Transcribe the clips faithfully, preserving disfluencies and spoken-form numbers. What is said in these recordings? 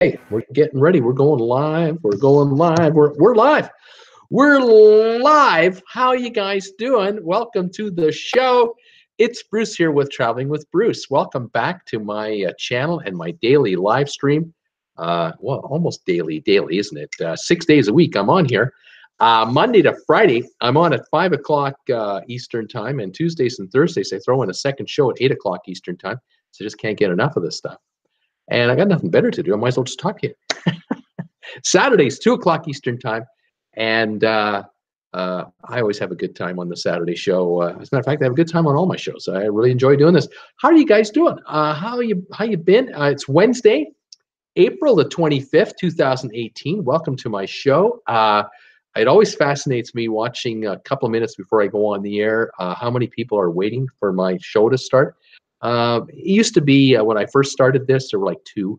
Hey, we're getting ready. We're going live. We're going live. We're we're live. We're live. How you guys doing? Welcome to the show. It's Bruce here with Traveling with Bruce. Welcome back to my uh, channel and my daily live stream. Uh, well, almost daily, daily, isn't it? Uh, six days a week I'm on here. Uh, Monday to Friday, I'm on at five o'clock uh, Eastern time, and Tuesdays and Thursdays, I throw in a second show at eight o'clock Eastern time, so just can't get enough of this stuff. And I got nothing better to do. I might as well just talk to you. Saturdays, two o'clock Eastern time. And uh, uh, I always have a good time on the Saturday show. Uh, as a matter of fact, I have a good time on all my shows. I really enjoy doing this. How are you guys doing? Uh, how you how you been? Uh, it's Wednesday, April the twenty-fifth, two thousand eighteen. Welcome to my show. Uh, it always fascinates me watching a couple of minutes before I go on the air, uh, how many people are waiting for my show to start. Uh, it used to be uh, when I first started this, there were like two,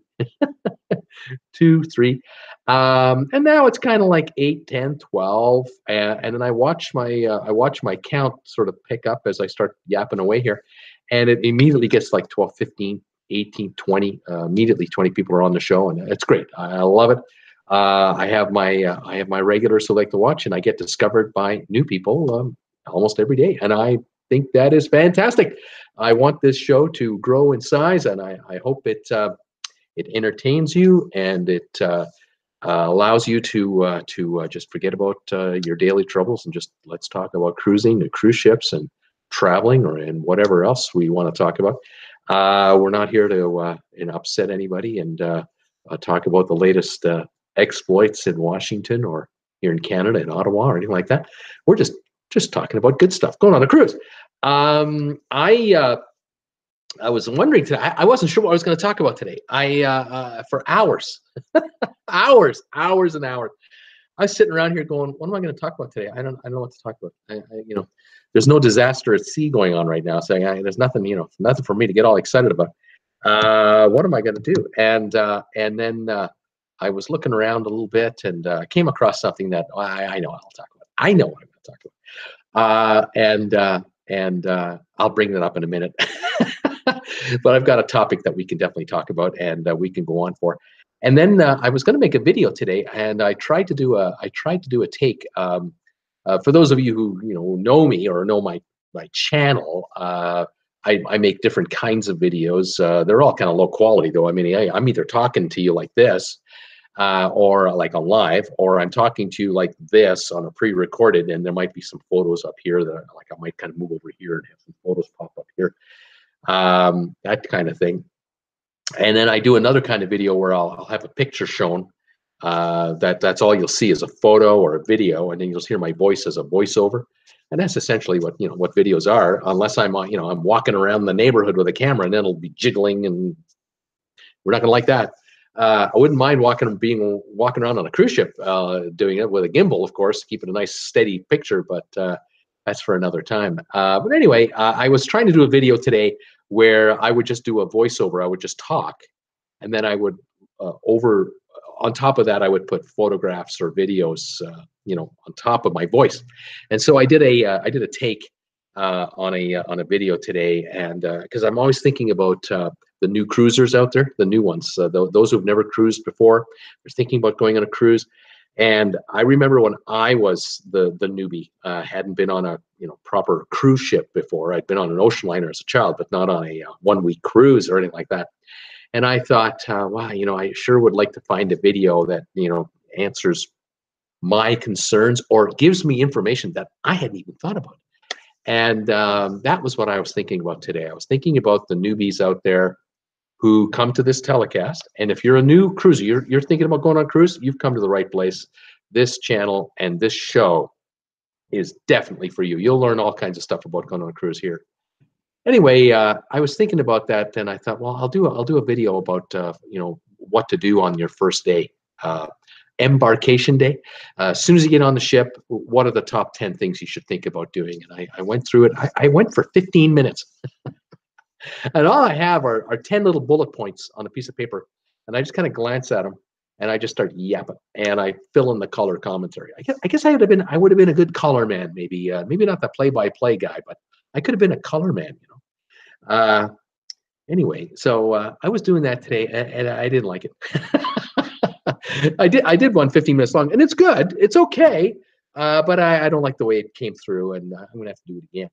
two, three, um, and now it's kind of like eight, ten, twelve, and, and then I watch my uh, I watch my count sort of pick up as I start yapping away here, and it immediately gets like twelve, fifteen, eighteen, twenty. Uh, immediately, twenty people are on the show, and it's great. I, I love it. Uh, I have my uh, I have my regulars who like to watch, and I get discovered by new people um, almost every day, and I think that is fantastic. I want this show to grow in size, and I, I hope it uh, it entertains you, and it uh, uh, allows you to uh, to uh, just forget about uh, your daily troubles and just let's talk about cruising and cruise ships and traveling or and whatever else we want to talk about. Uh, we're not here to uh, and upset anybody and uh, uh, talk about the latest uh, exploits in Washington or here in Canada in Ottawa or anything like that. We're just just talking about good stuff going on a cruise. Um, I uh, I was wondering today. I, I wasn't sure what I was going to talk about today. I uh, uh, for hours, hours, hours and hours. I was sitting around here going, "What am I going to talk about today? I don't, I don't know what to talk about." I, I, you know, there's no disaster at sea going on right now, so I, there's nothing, you know, nothing for me to get all excited about. Uh, what am I going to do? And uh, and then uh, I was looking around a little bit and uh, came across something that I, I know I'll talk about. I know what I'm going to talk about. Uh, and uh, And uh, I'll bring that up in a minute. But I've got a topic that we can definitely talk about and uh, we can go on for. And then uh, I was going to make a video today, and I tried to do a I tried to do a take. Um, uh, for those of you who you know know me or know my my channel, uh, I, I make different kinds of videos. Uh, they're all kind of low quality though. I mean, I, I'm either talking to you like this, uh, or like on live, or I'm talking to you like this on a pre-recorded, and there might be some photos up here that like I might kind of move over here and have some photos pop up here, um, that kind of thing. And then I do another kind of video where I'll, I'll have a picture shown. Uh, that that's all you'll see is a photo or a video, and then you'll hear my voice as a voiceover. And that's essentially what you know what videos are, unless I'm you know I'm walking around the neighborhood with a camera, and then it'll be jiggling, and we're not gonna like that. Uh, I wouldn't mind walking being walking around on a cruise ship, uh, doing it with a gimbal, of course, keeping a nice steady picture. But uh, that's for another time. Uh, but anyway, uh, I was trying to do a video today where I would just do a voiceover. I would just talk, and then I would uh, over on top of that, I would put photographs or videos, uh, you know, on top of my voice. And so I did a uh, I did a take uh, on a uh, on a video today, and because uh, I'm always thinking about. Uh, The new cruisers out there, the new ones, uh, th those who've never cruised before, they're thinking about going on a cruise. And I remember when I was the the newbie, uh, hadn't been on a you know proper cruise ship before. I'd been on an ocean liner as a child, but not on a uh, one week cruise or anything like that. And I thought, uh, wow, you know, I sure would like to find a video that you know answers my concerns or gives me information that I hadn't even thought about. And um, that was what I was thinking about today. I was thinking about the newbies out there who come to this telecast. And if you're a new cruiser, you're, you're thinking about going on a cruise, you've come to the right place. This channel and this show is definitely for you. You'll learn all kinds of stuff about going on a cruise here. Anyway, uh, I was thinking about that, and I thought, well, I'll do a, I'll do a video about uh, you know what to do on your first day, uh, embarkation day. Uh, as soon as you get on the ship, what are the top ten things you should think about doing? And I, I went through it. I, I went for fifteen minutes. And all I have are, are ten little bullet points on a piece of paper, and I just kind of glance at them, and I just start yapping, and I fill in the color commentary. I guess I, guess I would have been I would have been a good color man, maybe uh, maybe not the play-by-play guy, but I could have been a color man, you know. Uh, anyway, so uh, I was doing that today, and, and I didn't like it. I did I did one fifteen minutes long, and it's good. It's okay, uh, but I, I don't like the way it came through, and uh, I'm going to have to do it again.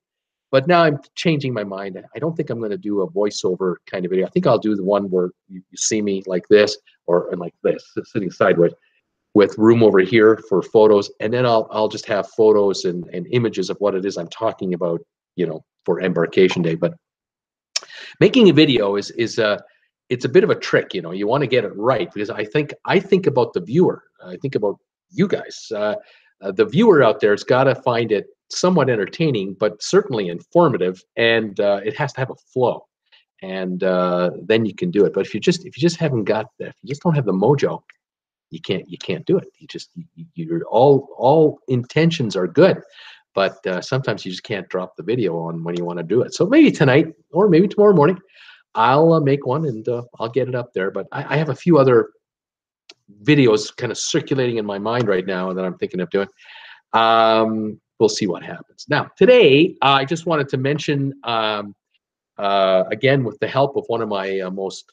But now I'm changing my mind. I don't think I'm going to do a voiceover kind of video. I think I'll do the one where you, you see me like this or and like this, sitting sideways, with room over here for photos, and then I'll I'll just have photos and, and images of what it is I'm talking about, you know, for embarkation day. But making a video is is a uh, it's a bit of a trick, you know. You want to get it right, because I think I think about the viewer. I think about you guys. Uh, uh, the viewer out there has got to find it somewhat entertaining, but certainly informative, and uh, it has to have a flow, and uh, then you can do it. But if you just if you just haven't got that, if you just don't have the mojo, you can't you can't do it. You just you, you're all all intentions are good, but uh, sometimes you just can't drop the video on when you want to do it. So maybe tonight or maybe tomorrow morning, I'll uh, make one and uh, I'll get it up there. But I, I have a few other videos kind of circulating in my mind right now that I'm thinking of doing. Um, we'll see what happens. Now, today, uh, I just wanted to mention, um, uh, again, with the help of one of my uh, most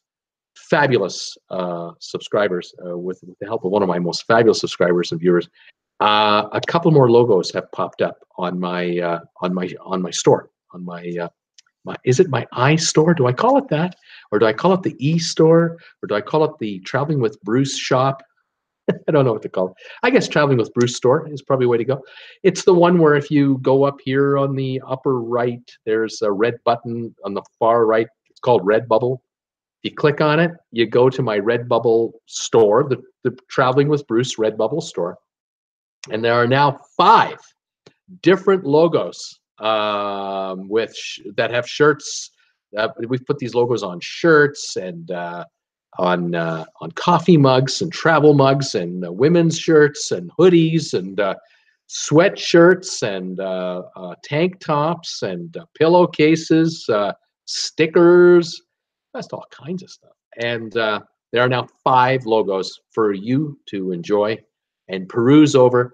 fabulous uh, subscribers, uh, with, with the help of one of my most fabulous subscribers and viewers, uh, a couple more logos have popped up on my uh, on my on my store on my uh, My, is it my iStore? Do I call it that? Or do I call it the e-store? Or do I call it the Traveling with Bruce shop? I don't know what to call it. I guess Traveling with Bruce store is probably a way to go. It's the one where if you go up here on the upper right, there's a red button on the far right. It's called Red Bubble. You click on it, you go to my Red Bubble store, the, the Traveling with Bruce Red Bubble store. And there are now five different logos um with sh that have shirts. Uh, we've put these logos on shirts and uh on uh on coffee mugs and travel mugs and uh, women's shirts and hoodies and uh sweatshirts and uh, uh tank tops and uh, pillowcases, uh stickers, just all kinds of stuff. And uh there are now five logos for you to enjoy and peruse over.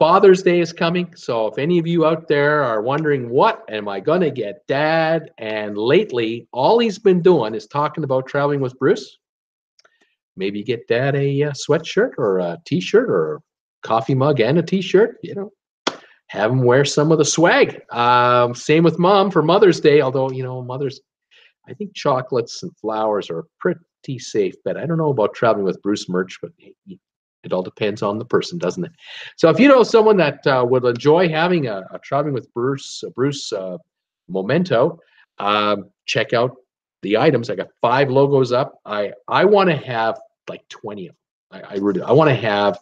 Father's Day is coming, so if any of you out there are wondering, what am I going to get Dad? And lately, all he's been doing is talking about Traveling with Bruce. Maybe get Dad a uh, sweatshirt or a T-shirt or a coffee mug and a T-shirt. You know, have him wear some of the swag. Um, same with Mom for Mother's Day, although, you know, Mother's, I think chocolates and flowers are pretty safe, but I don't know about Traveling with Bruce merch, but hey, it all depends on the person, doesn't it? So if you know someone that uh, would enjoy having a, a Traveling with Bruce a Bruce uh, memento, um, check out the items. I got five logos up. I I want to have like twenty of them. I, I really I want to have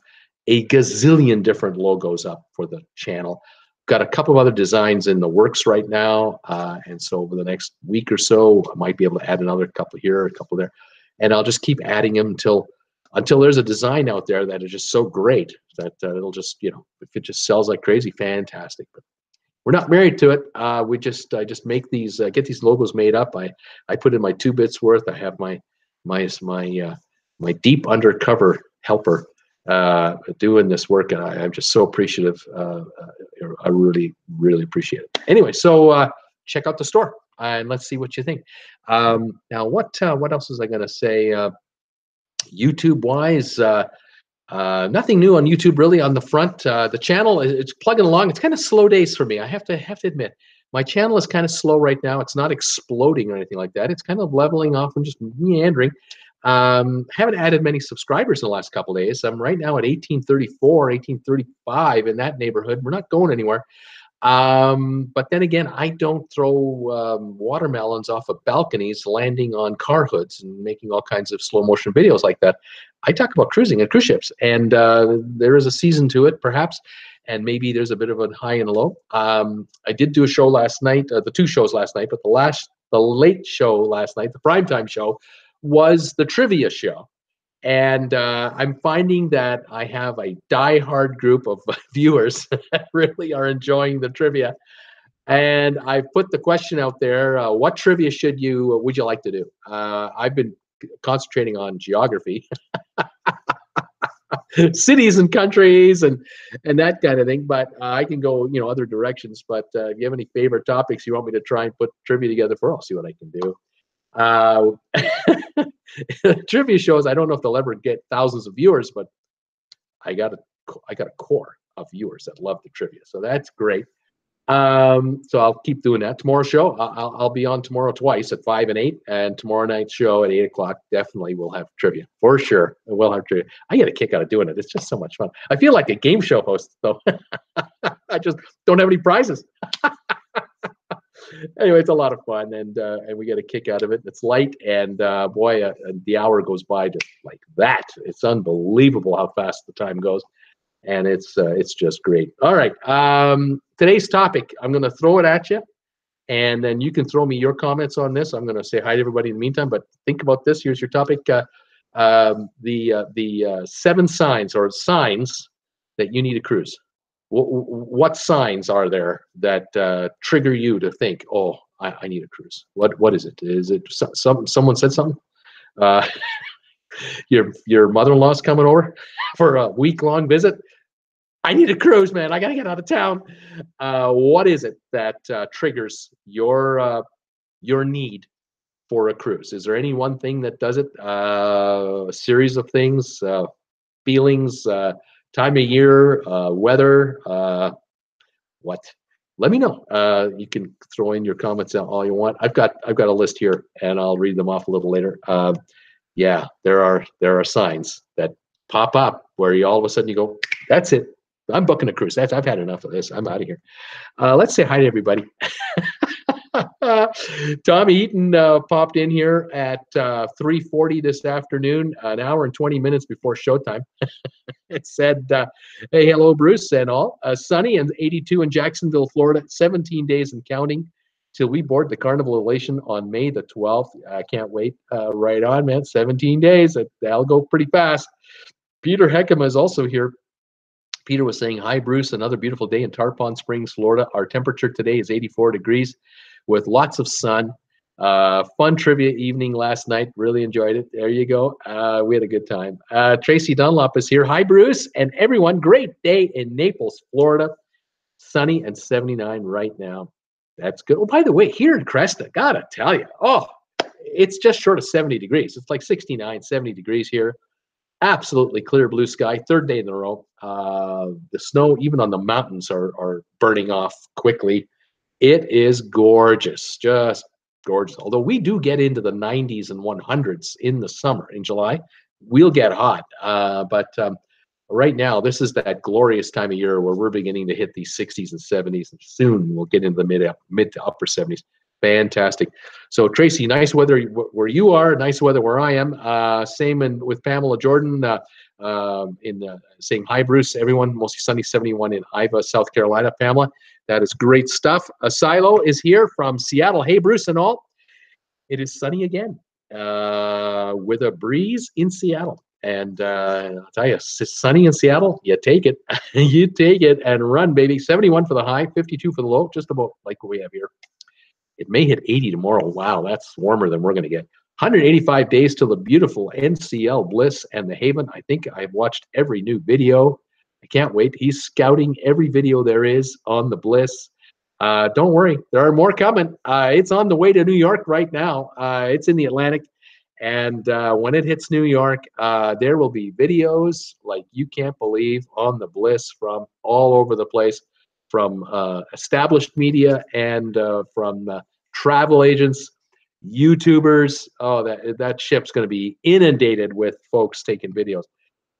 a gazillion different logos up for the channel. Got a couple of other designs in the works right now, uh, and so over the next week or so, I might be able to add another couple here, a couple there, and I'll just keep adding them until. Until there's a design out there that is just so great that uh, it'll just, you know, if it just sells like crazy, fantastic. But we're not married to it. Uh, we just, I just make these, uh, get these logos made up. I, I put in my two bits worth. I have my, my, my, uh, my deep undercover helper uh, doing this work, and I, I'm just so appreciative. Uh, I really, really appreciate it. Anyway, so uh, check out the store and let's see what you think. Um, now, what, uh, what else is I gonna say? Uh, YouTube wise, uh, uh, nothing new on YouTube really on the front. Uh, the channel is it's plugging along. It's kind of slow days for me. I have to have to admit, my channel is kind of slow right now. It's not exploding or anything like that. It's kind of leveling off and just meandering. Um, haven't added many subscribers in the last couple of days. I'm right now at eighteen thirty-four, eighteen thirty-five in that neighborhood. We're not going anywhere. Um, but then again, I don't throw um, watermelons off of balconies, landing on car hoods and making all kinds of slow motion videos like that. I talk about cruising and cruise ships, and uh, there is a season to it, perhaps, and maybe there's a bit of a high and a low. Um, I did do a show last night, uh, the two shows last night, but the last, the late show last night, the primetime show, was the trivia show. And uh, I'm finding that I have a diehard group of viewers that really are enjoying the trivia. And I put the question out there: uh, what trivia should you uh, would you like to do? Uh, I've been concentrating on geography, cities and countries, and and that kind of thing. But uh, I can go, you know, other directions. But uh, if you have any favorite topics you want me to try and put trivia together for, I'll see what I can do. Uh, trivia shows, I don't know if they'll ever get thousands of viewers, but I got a, I got a core of viewers that love the trivia. So that's great. Um, so I'll keep doing that. Tomorrow's show, I'll, I'll be on tomorrow twice at five and eight, and tomorrow night's show at eight o'clock, definitely we'll have trivia. For sure, we'll have trivia. I get a kick out of doing it. It's just so much fun. I feel like a game show host, though. I just don't have any prizes. Anyway, it's a lot of fun, and uh, and we get a kick out of it. It's light, and uh, boy, uh, the hour goes by just like that. It's unbelievable how fast the time goes, and it's uh, it's just great. All right, um, today's topic, I'm going to throw it at you, and then you can throw me your comments on this. I'm going to say hi to everybody in the meantime, but think about this. Here's your topic: uh, um, the uh, the uh, seven signs or signs that you need a cruise. What signs are there that uh, trigger you to think, oh, I, I need a cruise? What What is it? Is it some someone said something? Uh, your your mother-in-law's coming over for a week-long visit? I need a cruise, man. I got to get out of town. Uh, what is it that uh, triggers your, uh, your need for a cruise? Is there any one thing that does it? Uh, a series of things, uh, feelings, uh, time of year, uh, weather, uh, what? Let me know. Uh, you can throw in your comments out all you want. I've got I've got a list here, and I'll read them off a little later. Uh, yeah, there are there are signs that pop up where you all of a sudden you go, that's it. I'm booking a cruise. That's I've had enough of this. I'm out of here. Uh, let's say hi to everybody. Tommy Eaton uh, popped in here at uh, three forty this afternoon, an hour and twenty minutes before showtime. It said, uh, hey, hello, Bruce, and all. Uh, sunny and eighty-two in Jacksonville, Florida, seventeen days and counting till we board the Carnival Elation on May the twelfth. I can't wait. Uh, right on, man. seventeen days. That'll go pretty fast. Peter Heckema is also here. Peter was saying, hi, Bruce, another beautiful day in Tarpon Springs, Florida. Our temperature today is eighty-four degrees. With lots of sun. Uh, fun trivia evening last night. Really enjoyed it. There you go. Uh, we had a good time. Uh, Tracy Dunlop is here. Hi, Bruce and everyone. Great day in Naples, Florida. Sunny and seventy-nine right now. That's good. Oh, by the way, here in Cresta, gotta tell you, oh, it's just short of seventy degrees. It's like sixty-nine, seventy degrees here. Absolutely clear blue sky, third day in a row. Uh, the snow, even on the mountains, are, are burning off quickly. It is gorgeous, just gorgeous. Although we do get into the nineties and one hundreds in the summer, in July, we'll get hot. Uh, but um, right now, this is that glorious time of year where we're beginning to hit the sixties and seventies, and soon we'll get into the mid, mid to upper seventies. Fantastic. So, Tracy, nice weather where you are, nice weather where I am. Uh, same in, with Pamela Jordan uh, uh, in uh, saying, hi, Bruce, everyone, mostly sunny, seventy-one in Iva, South Carolina. Pamela. That is great stuff. Asilo is here from Seattle. Hey, Bruce and all. It is sunny again uh, with a breeze in Seattle. And uh, I'll tell you, it's sunny in Seattle. You take it. You take it and run, baby. seventy-one for the high, fifty-two for the low, just about like what we have here. It may hit eighty tomorrow. Wow, that's warmer than we're going to get. one hundred eighty-five days till the beautiful N C L Bliss and the Haven. I think I've watched every new video. I can't wait. He's scouting every video there is on the Bliss. Uh, don't worry. There are more coming. Uh, it's on the way to New York right now. Uh, it's in the Atlantic. And uh, when it hits New York, uh, there will be videos like you can't believe on the Bliss from all over the place, from uh, established media and uh, from uh, travel agents, YouTubers. Oh, that, that ship's going to be inundated with folks taking videos.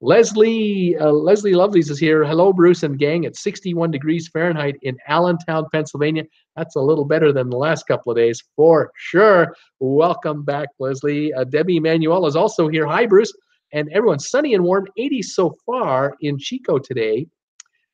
Leslie uh, Leslie Lovelace is here. Hello, Bruce and gang. At sixty-one degrees Fahrenheit in Allentown, Pennsylvania. That's a little better than the last couple of days for sure. Welcome back, Leslie. Uh, Debbie Emanuel is also here. Hi, Bruce and everyone. Sunny and warm, eighty so far in Chico today.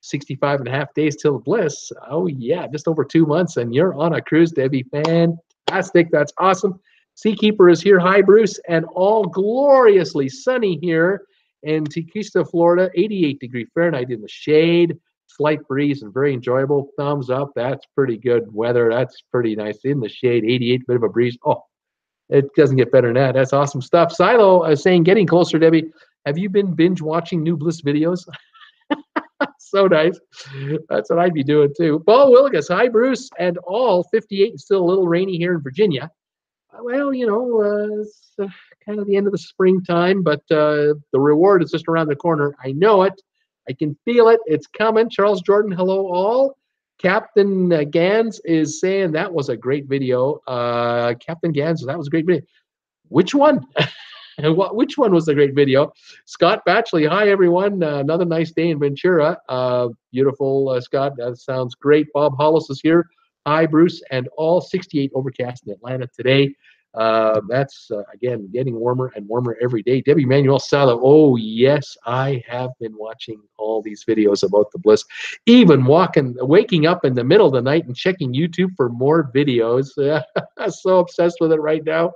sixty-five and a half days till the Bliss. Oh, yeah, just over two months, and you're on a cruise, Debbie. Fantastic. That's awesome. Seakeeper is here. Hi, Bruce, and all gloriously sunny here. In Tequista, Florida, eighty-eight degrees Fahrenheit in the shade, slight breeze and very enjoyable. Thumbs up. That's pretty good weather. That's pretty nice in the shade. eighty-eight, bit of a breeze. Oh, it doesn't get better than that. That's awesome stuff. Silo is saying, getting closer, Debbie. Have you been binge watching new Bliss videos? So nice. That's what I'd be doing too. Paul Willigus, hi, Bruce, and all. fifty-eight and still a little rainy here in Virginia. Well, you know, uh, it's uh, kind of the end of the springtime, but uh, the reward is just around the corner. I know it. I can feel it. It's coming. Charles Jordan, hello all. Captain uh, Gans is saying that was a great video. Uh, Captain Gans, that was a great video. Which one? Which one was the great video? Scott Batchley, hi everyone. Uh, another nice day in Ventura. Uh, beautiful, uh, Scott. That sounds great. Bob Hollis is here. Hi, Bruce, and all sixty-eight overcast in Atlanta today. Uh, that's, uh, again, getting warmer and warmer every day. Debbie Manuel Sala, oh, yes, I have been watching all these videos about the Bliss, even walking, waking up in the middle of the night and checking YouTube for more videos. So obsessed with it right now.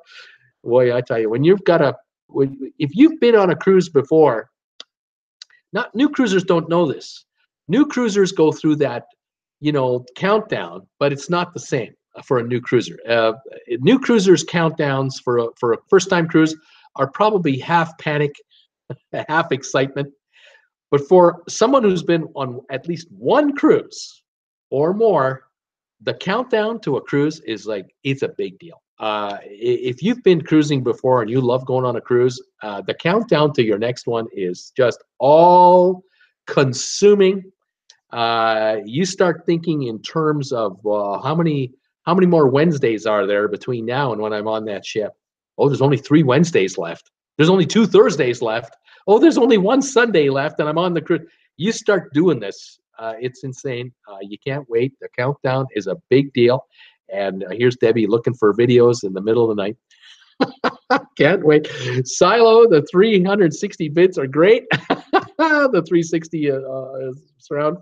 Boy, I tell you, when you've got a, when, if you've been on a cruise before, not new cruisers don't know this. New cruisers go through that, you know, countdown, but it's not the same for a new cruiser. Uh, new cruisers' countdowns for a, for a first-time cruise are probably half panic, half excitement. But for someone who's been on at least one cruise or more, the countdown to a cruise is like, it's a big deal. Uh, if you've been cruising before and you love going on a cruise, uh, the countdown to your next one is just all-consuming. Uh, you start thinking in terms of uh, how many how many more Wednesdays are there between now and when I'm on that ship? Oh, there's only three Wednesdays left. There's only two Thursdays left. Oh, there's only one Sunday left, and I'm on the cruise. You start doing this. Uh, it's insane. Uh, you can't wait. The countdown is a big deal. And uh, here's Debbie looking for videos in the middle of the night. Can't wait. Silo, the three sixty bits are great. The three sixty uh, uh, surround.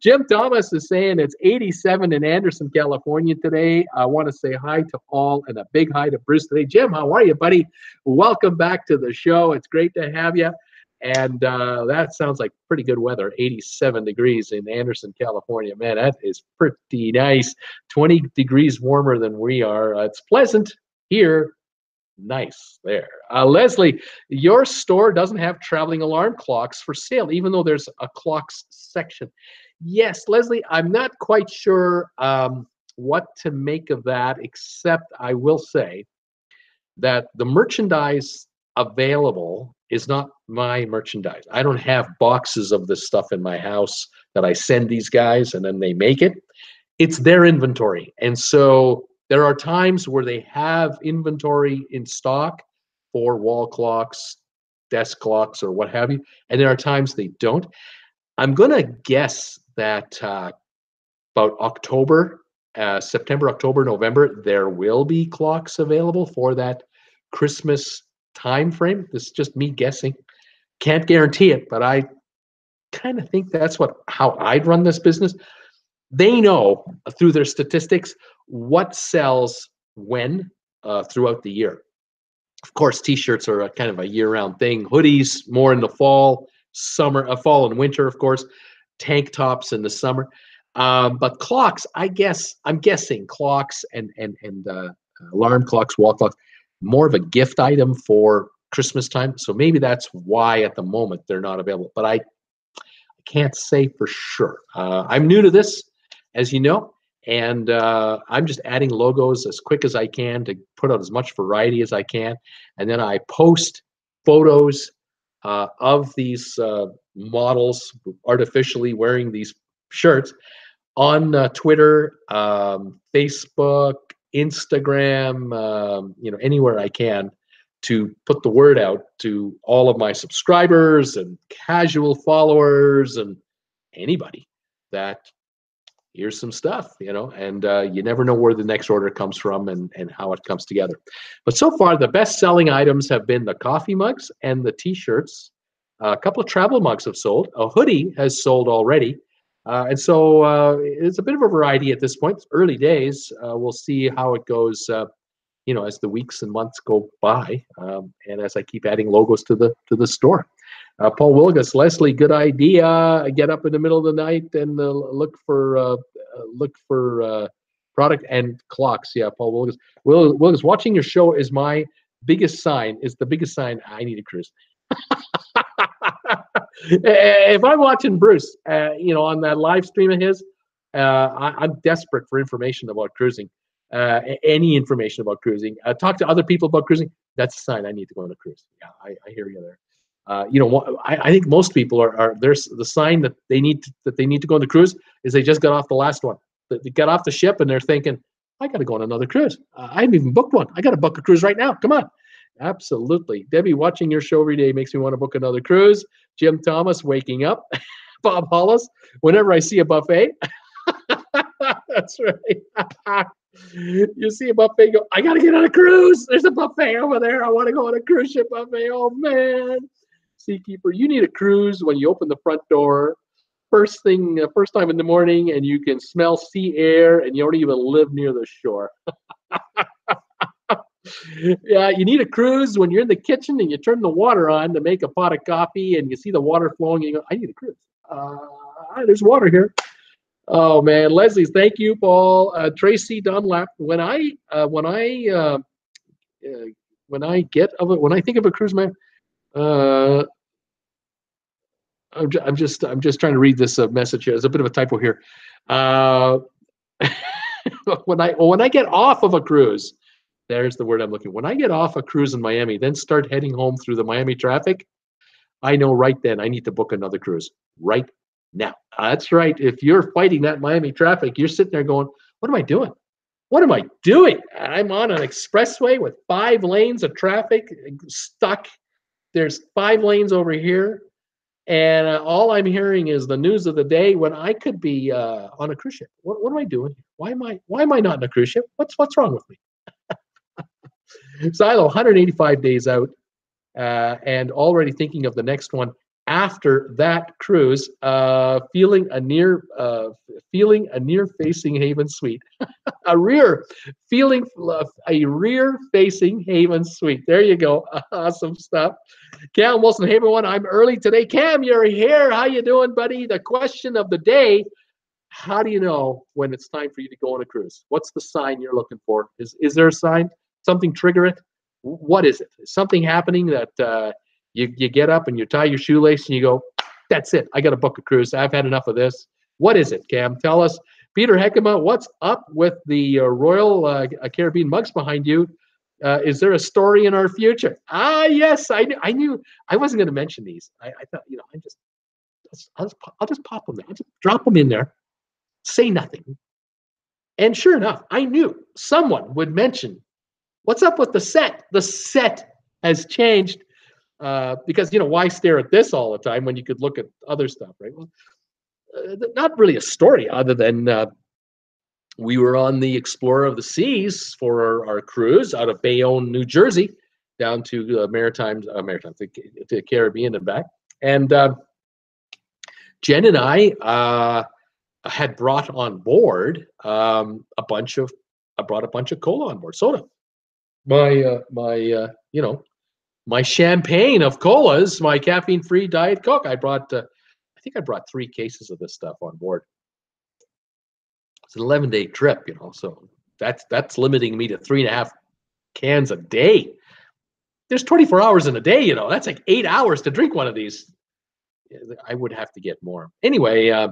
Jim Thomas is saying it's eighty-seven in Anderson, California today. I want to say hi to all and a big hi to Bruce today. Jim, how are you, buddy? Welcome back to the show. It's great to have you. And uh, that sounds like pretty good weather, eighty-seven degrees in Anderson, California. Man, that is pretty nice. twenty degrees warmer than we are. Uh, it's pleasant here. Nice there. Uh, Leslie, your store doesn't have traveling alarm clocks for sale, even though there's a clocks section. Yes, Leslie, I'm not quite sure um, what to make of that, except I will say that the merchandise available is not my merchandise. I don't have boxes of this stuff in my house that I send these guys and then they make it. It's their inventory. And so there are times where they have inventory in stock for wall clocks, desk clocks, or what have you. And there are times they don't. I'm going to guess that uh, about October, uh, September, October, November, there will be clocks available for that Christmas time frame. This is just me guessing. Can't guarantee it, but I kind of think that's what how I'd run this business. They know through their statistics what sells when uh, throughout the year. Of course, T-shirts are a kind of a year-round thing. Hoodies more in the fall, summer, uh, fall and winter, of course. Tank tops in the summer, um, but clocks. I guess I'm guessing clocks and and and uh, alarm clocks, wall clocks. More of a gift item for Christmas time. So maybe that's why at the moment they're not available. But I, I can't say for sure. Uh, I'm new to this, as you know, and uh, I'm just adding logos as quick as I can to put out as much variety as I can. And then I post photos uh, of these uh, models artificially wearing these shirts on uh, Twitter, um, Facebook, Instagram, um, you know, anywhere I can to put the word out to all of my subscribers and casual followers and anybody that here's some stuff, you know, and uh, you never know where the next order comes from and, and how it comes together. But so far, the best selling items have been the coffee mugs and the T-shirts. Uh, a couple of travel mugs have sold. A hoodie has sold already. Uh, and so uh, it's a bit of a variety at this point. It's early days. Uh, we'll see how it goes, uh, you know, as the weeks and months go by, um, and as I keep adding logos to the to the store. Uh, Paul Wilgus, Leslie, good idea. Get up in the middle of the night and uh, look for uh, look for uh, product and clocks. Yeah, Paul Wilgus. Will Wilgus, watching your show is my biggest sign. Is the biggest sign I need a cruise. If I'm watching Bruce, uh, you know, on that live stream of his, uh, I, I'm desperate for information about cruising, uh, any information about cruising. Uh, talk to other people about cruising. that's a sign I need to go on a cruise. Yeah, I, I hear you there. Uh, you know, I, I think most people are, are there's the sign that they need to, that they need to go on the cruise is they just got off the last one. They got off the ship and they're thinking, I got to go on another cruise. Uh, I haven't even booked one. I got to book a cruise right now. Come on. Absolutely. Debbie, watching your show every day makes me want to book another cruise. Jim Thomas, waking up. Bob Hollis, whenever I see a buffet. That's right. You see a buffet, go, I got to get on a cruise. There's a buffet over there. I want to go on a cruise ship buffet. Oh, man. Seakeeper, you need a cruise when you open the front door. First thing, uh, first time in the morning, and you can smell sea air, and you don't even live near the shore. Yeah, you need a cruise when you're in the kitchen and you turn the water on to make a pot of coffee, and you see the water flowing, and you go, I need a cruise. Uh, there's water here. Oh man, Leslie, thank you, Paul. Uh, Tracy Dunlap, when I uh, when I uh, uh, when I get of it, when I think of a cruise, man. Uh, I'm just, I'm just I'm just trying to read this uh, message here. There's a bit of a typo here. Uh, when I when I get off of a cruise, there's the word I'm looking. When I get off a cruise in Miami, then start heading home through the Miami traffic, I know right then I need to book another cruise right now. That's right. If you're fighting that Miami traffic, you're sitting there going, "What am I doing? What am I doing? I'm on an expressway with five lanes of traffic stuck. There's five lanes over here." And uh, all I'm hearing is the news of the day when I could be uh, on a cruise ship. What, what am I doing? Why am I why am I not on a cruise ship? What's what's wrong with me? Silo, one hundred eighty-five days out, uh, and already thinking of the next one after that cruise. Uh, feeling a near uh, feeling a near facing Haven Suite, a rear feeling a rear facing Haven Suite. There you go, awesome stuff. Cam Wilson, hey everyone, I'm early today. Cam, you're here. How you doing, buddy? The question of the day, how do you know when it's time for you to go on a cruise? What's the sign you're looking for? Is is there a sign? Something trigger it? What is it? Is something happening that uh, you, you get up and you tie your shoelace and you go, that's it. I got to book a cruise. I've had enough of this. What is it, Cam? Tell us. Peter Heckema, what's up with the uh, Royal uh, Caribbean mugs behind you? Uh, is there a story in our future? Ah, yes, I knew. I, knew, I wasn't going to mention these. I, I thought, you know, I'm just, I'll just, I'll just pop them there. I'll just drop them in there. Say nothing. And sure enough, I knew someone would mention, what's up with the set? The set has changed uh, because, you know, why stare at this all the time when you could look at other stuff, right? Well, uh, not really a story other than uh, we were on the Explorer of the Seas for our, our cruise out of Bayonne, New Jersey, down to uh, Maritime, uh, Maritime, to, to Caribbean and back. And uh, Jen and I uh, had brought on board um, a bunch of, I brought a bunch of cola on board, soda. My, uh, my, uh, you know, my champagne of colas, my caffeine-free Diet Coke. I brought, uh, I think I brought three cases of this stuff on board. It's an eleven-day trip, you know, so that's that's limiting me to three and a half cans a day. There's twenty-four hours in a day, you know. That's like eight hours to drink one of these. I would have to get more. Anyway, uh,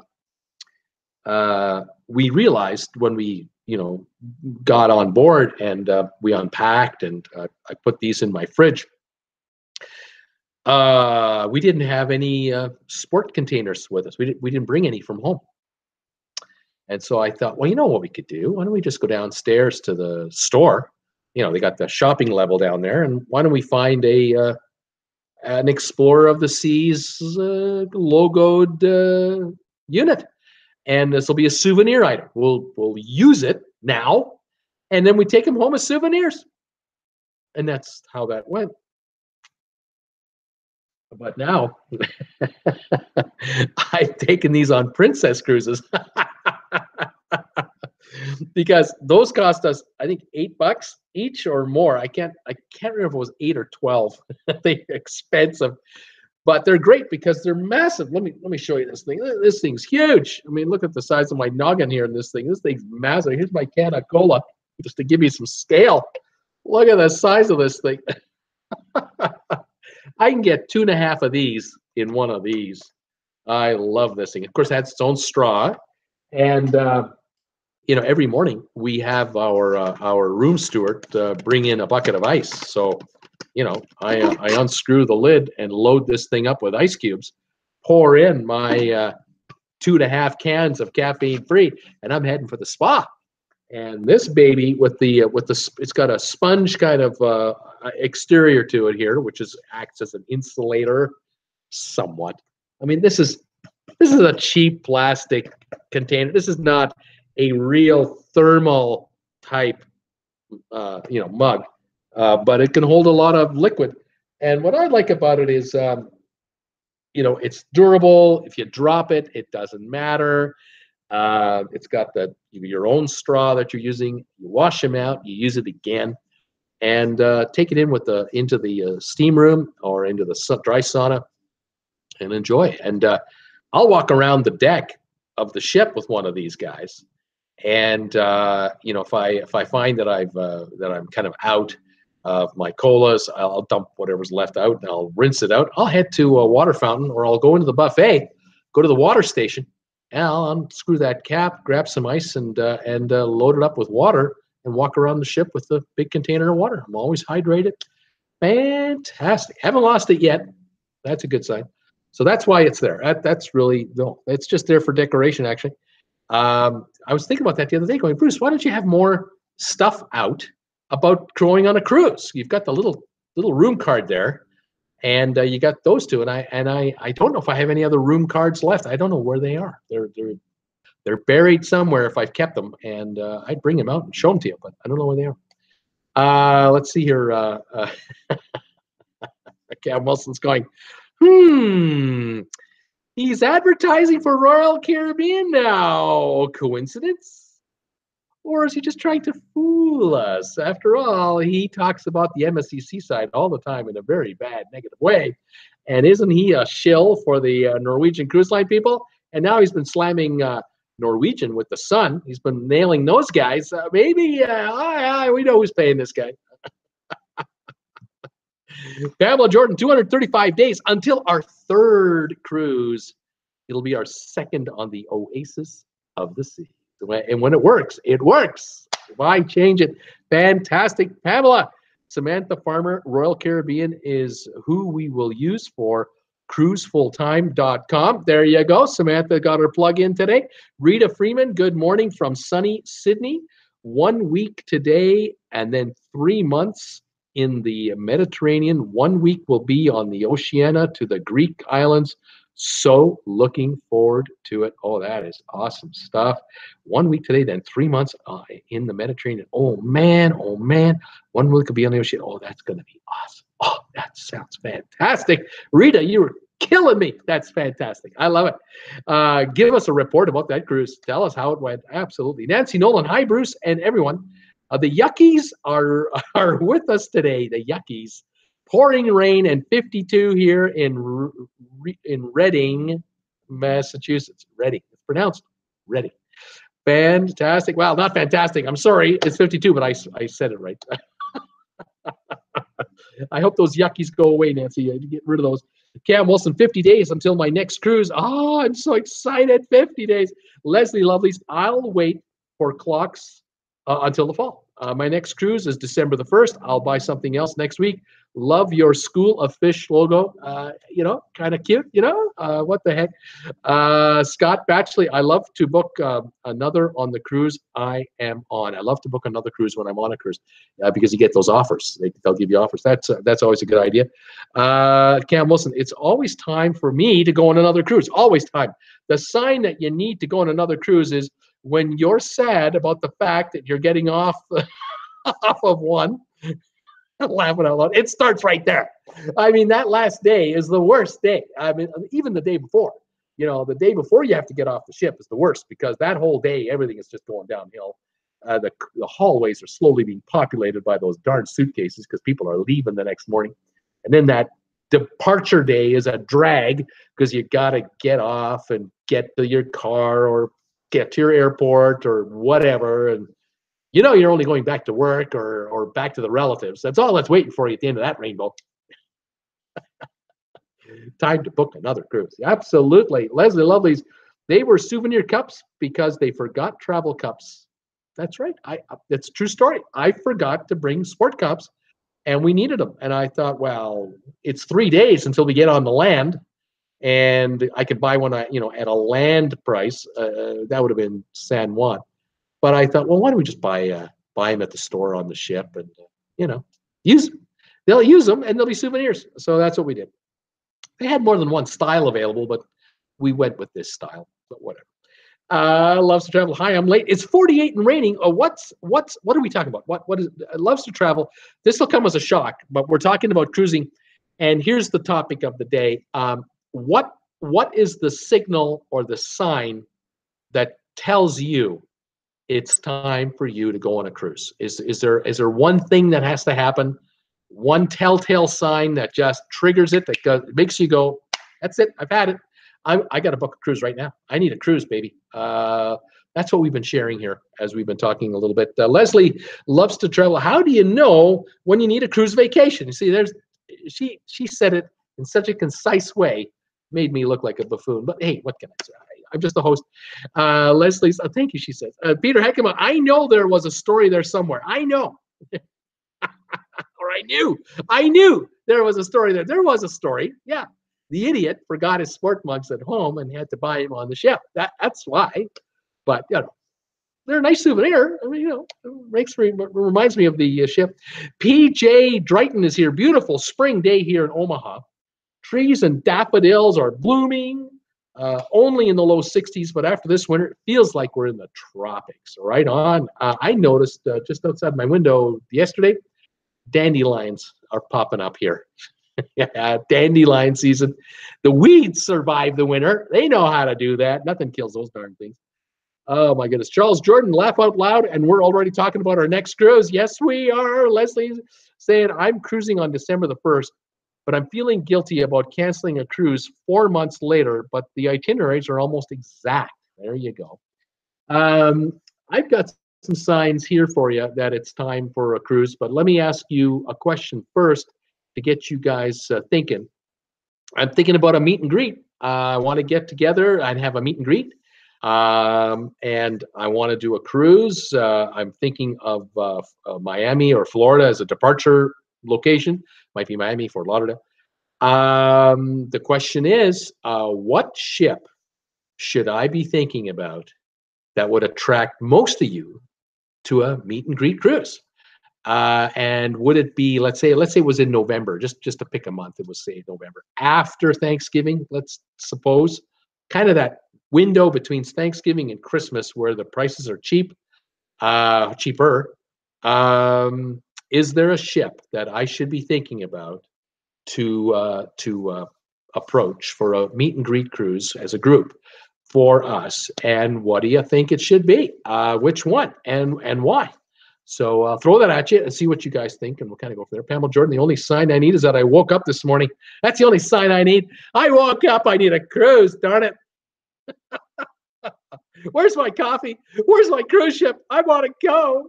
uh, we realized when we, you know, got on board and uh, we unpacked and uh, I put these in my fridge. Uh, we didn't have any uh, sport containers with us. We didn't, we didn't bring any from home. And so I thought, well, you know what we could do? Why don't we just go downstairs to the store? You know, they got the shopping level down there. And why don't we find a uh, an Explorer of the Seas uh, logoed uh, unit? And this will be a souvenir item. We'll we'll use it now, and then we take them home as souvenirs. And that's how that went. But now I've taken these on princess cruises. Because those cost us, I think, eight bucks each or more. I can't, I can't remember if it was eight or twelve. They're expensive, but they're great because they're massive. Let me let me show you this thing. This thing's huge. I mean, look at the size of my noggin here in this thing. This thing's massive. Here's my can of cola, just to give you some scale. Look at the size of this thing. I can get two and a half of these in one of these. I love this thing. Of course, it has its own straw, and. Uh, You know, every morning we have our uh, our room steward uh, bring in a bucket of ice. So you know, I, uh, I unscrew the lid and load this thing up with ice cubes, pour in my uh, two and a half cans of caffeine free, and I'm heading for the spa. And this baby with the, uh, with the, it's got a sponge kind of uh, exterior to it here, which is acts as an insulator somewhat. I mean, this is, this is a cheap plastic container. This is not a real thermal type, uh, you know, mug, uh, but it can hold a lot of liquid. And what I like about it is, um, you know, it's durable. If you drop it, it doesn't matter. Uh, it's got the your own straw that you're using. You wash them out. You use it again, and uh, take it in with the into the uh, steam room or into the dry sauna, and enjoy. And uh, I'll walk around the deck of the ship with one of these guys, and uh, you know if I if I find that I've uh, that I'm kind of out of my colas, I'll dump whatever's left out and I'll rinse it out. I'll head to a water fountain, or I'll go into the buffet, go to the water station. I'll unscrew that cap, grab some ice, and uh, and uh, load it up with water, and walk around the ship with a big container of water. I'm always hydrated. Fantastic. Haven't lost it yet. That's a good sign. So that's why it's there. That, that's really no. It's just there for decoration, actually. Um, I was thinking about that the other day, going, Bruce, why don't you have more stuff out about going on a cruise? You've got the little little room card there. And uh, you got those two, and I and I I don't know if I have any other room cards left. I don't know where they are. They're they're they're buried somewhere if I've kept them, and uh, I'd bring them out and show them to you, but I don't know where they are. Uh, let's see here. Uh, uh, Cam Wilson's going, hmm. He's advertising for Royal Caribbean now. Coincidence, or is he just trying to fool us? After all, he talks about the M S C Seaside all the time in a very bad, negative way. And isn't he a shill for the uh, Norwegian cruise line people? And now he's been slamming uh, Norwegian with the sun. He's been nailing those guys. Uh, maybe, uh, I, I, we know who's paying this guy. Pamela Jordan, two hundred thirty-five days until our third cruise. It'll be our second on the Oasis of the Seas. And when it works, it works. Why change it? Fantastic, Pamela. Samantha Farmer, Royal Caribbean is who we will use for cruise full time dot com. There you go. Samantha got her plug in today. Rita Freeman, good morning from sunny Sydney. One week today and then three months in the Mediterranean. One week will be on the Oceania to the Greek islands. So looking forward to it. Oh, that is awesome stuff. One week today, then three months uh, in the Mediterranean. Oh, man. Oh, man. One week could be on the ocean. Oh, that's going to be awesome. Oh, that sounds fantastic. Rita, you were killing me. That's fantastic. I love it. Uh, give us a report about that cruise. Tell us how it went. Absolutely. Nancy Nolan. Hi, Bruce and everyone. Uh, the Yuckies are, are with us today. The Yuckies. Pouring rain and fifty-two here in in Reading, Massachusetts. Reading. It's pronounced Reading. Fantastic. Well, not fantastic. I'm sorry. It's fifty-two, but I, I said it right. I hope those Yuckies go away, Nancy. I get rid of those. Cam Wilson, fifty days until my next cruise. Oh, I'm so excited. fifty days. Leslie Lovelace, I'll wait for clocks uh, until the fall. Uh, my next cruise is December the first. I'll buy something else next week. Love your School of Fish logo. Uh, you know, kind of cute, you know? Uh, what the heck? Uh, Scott Batchley, I love to book uh, another on the cruise I am on. I love to book another cruise when I'm on a cruise uh, because you get those offers. They, they'll give you offers. That's uh, that's always a good idea. Uh, Cam Wilson, it's always time for me to go on another cruise. Always time. The sign that you need to go on another cruise is when you're sad about the fact that you're getting off, off of one. I'm laughing out loud. It starts right there. I mean, that last day is the worst day. I mean, even the day before, you know, the day before you have to get off the ship is the worst because that whole day, everything is just going downhill. Uh, the, the hallways are slowly being populated by those darn suitcases because people are leaving the next morning. And then that departure day is a drag because you got to get off and get to your car or get to your airport or whatever, and you know you're only going back to work or or back to the relatives. That's all that's waiting for you at the end of that rainbow. Time to book another cruise. Absolutely. Leslie Lovely's, they were souvenir cups because they forgot travel cups. That's right. I that's a true story. I forgot to bring sport cups and we needed them. And I thought, well, it's three days until we get on the land, and I could buy one, you know, at a land price. Uh, that would have been San Juan. But I thought, well, why don't we just buy uh, buy them at the store on the ship, and uh, you know, use them. They'll use them, and they'll be souvenirs. So that's what we did. They had more than one style available, but we went with this style. But whatever. Uh, loves to travel. Hi, I'm late. It's forty-eight and raining. Oh, what's what's what are we talking about? What what is uh, loves to travel? This will come as a shock, but we're talking about cruising. And here's the topic of the day: um, what what is the signal or the sign that tells you it's time for you to go on a cruise? Is is there is there one thing that has to happen? One telltale sign that just triggers it, that goes, makes you go, that's it, I've had it. I, I got to book a cruise right now. I need a cruise, baby. Uh, that's what we've been sharing here as we've been talking a little bit. Uh, Leslie loves to travel. How do you know when you need a cruise vacation? You see, there's she she said it in such a concise way, made me look like a buffoon. But hey, what can I say? I'm just the host. Uh, Leslie, oh, thank you, she says. Uh, Peter Heckema, I know there was a story there somewhere. I know. Or I knew. I knew there was a story there. There was a story, yeah. The idiot forgot his sport mugs at home and had to buy him on the ship. That, that's why. But, you know, they're a nice souvenir. I mean, you know, it makes me, reminds me of the uh, ship. P J Drayton is here. Beautiful spring day here in Omaha. Trees and daffodils are blooming, uh, only in the low sixties. But after this winter, it feels like we're in the tropics. Right on. Uh, I noticed uh, just outside my window yesterday, dandelions are popping up here. Yeah, dandelion season. The weeds survive the winter. They know how to do that. Nothing kills those darn things. Oh, my goodness. Charles Jordan, laugh out loud, and we're already talking about our next cruise. Yes, we are. Leslie's saying, I'm cruising on December the first, but I'm feeling guilty about canceling a cruise four months later, but the itineraries are almost exact. There you go. Um, I've got some signs here for you that it's time for a cruise, but let me ask you a question first to get you guys uh, thinking. I'm thinking about a meet and greet. Uh, I want to get together and have a meet and greet. Um, and I want to do a cruise. Uh, I'm thinking of uh, uh, Miami or Florida as a departure location. Might be Miami, Fort Lauderdale. Um, the question is, uh, what ship should I be thinking about that would attract most of you to a meet and greet cruise? Uh, and would it be, let's say, let's say it was in November, just, just to pick a month, it was say November, after Thanksgiving, let's suppose, kind of that window between Thanksgiving and Christmas where the prices are cheap, uh, cheaper. Um, is there a ship that I should be thinking about to, uh, to uh, approach for a meet and greet cruise as a group for us? And what do you think it should be? Uh, which one and, and why? So I'll uh, throw that at you and see what you guys think, and we'll kind of go from there. Pamela Jordan, the only sign I need is that I woke up this morning. That's the only sign I need. I woke up. I need a cruise, darn it. Where's my coffee? Where's my cruise ship? I want to go.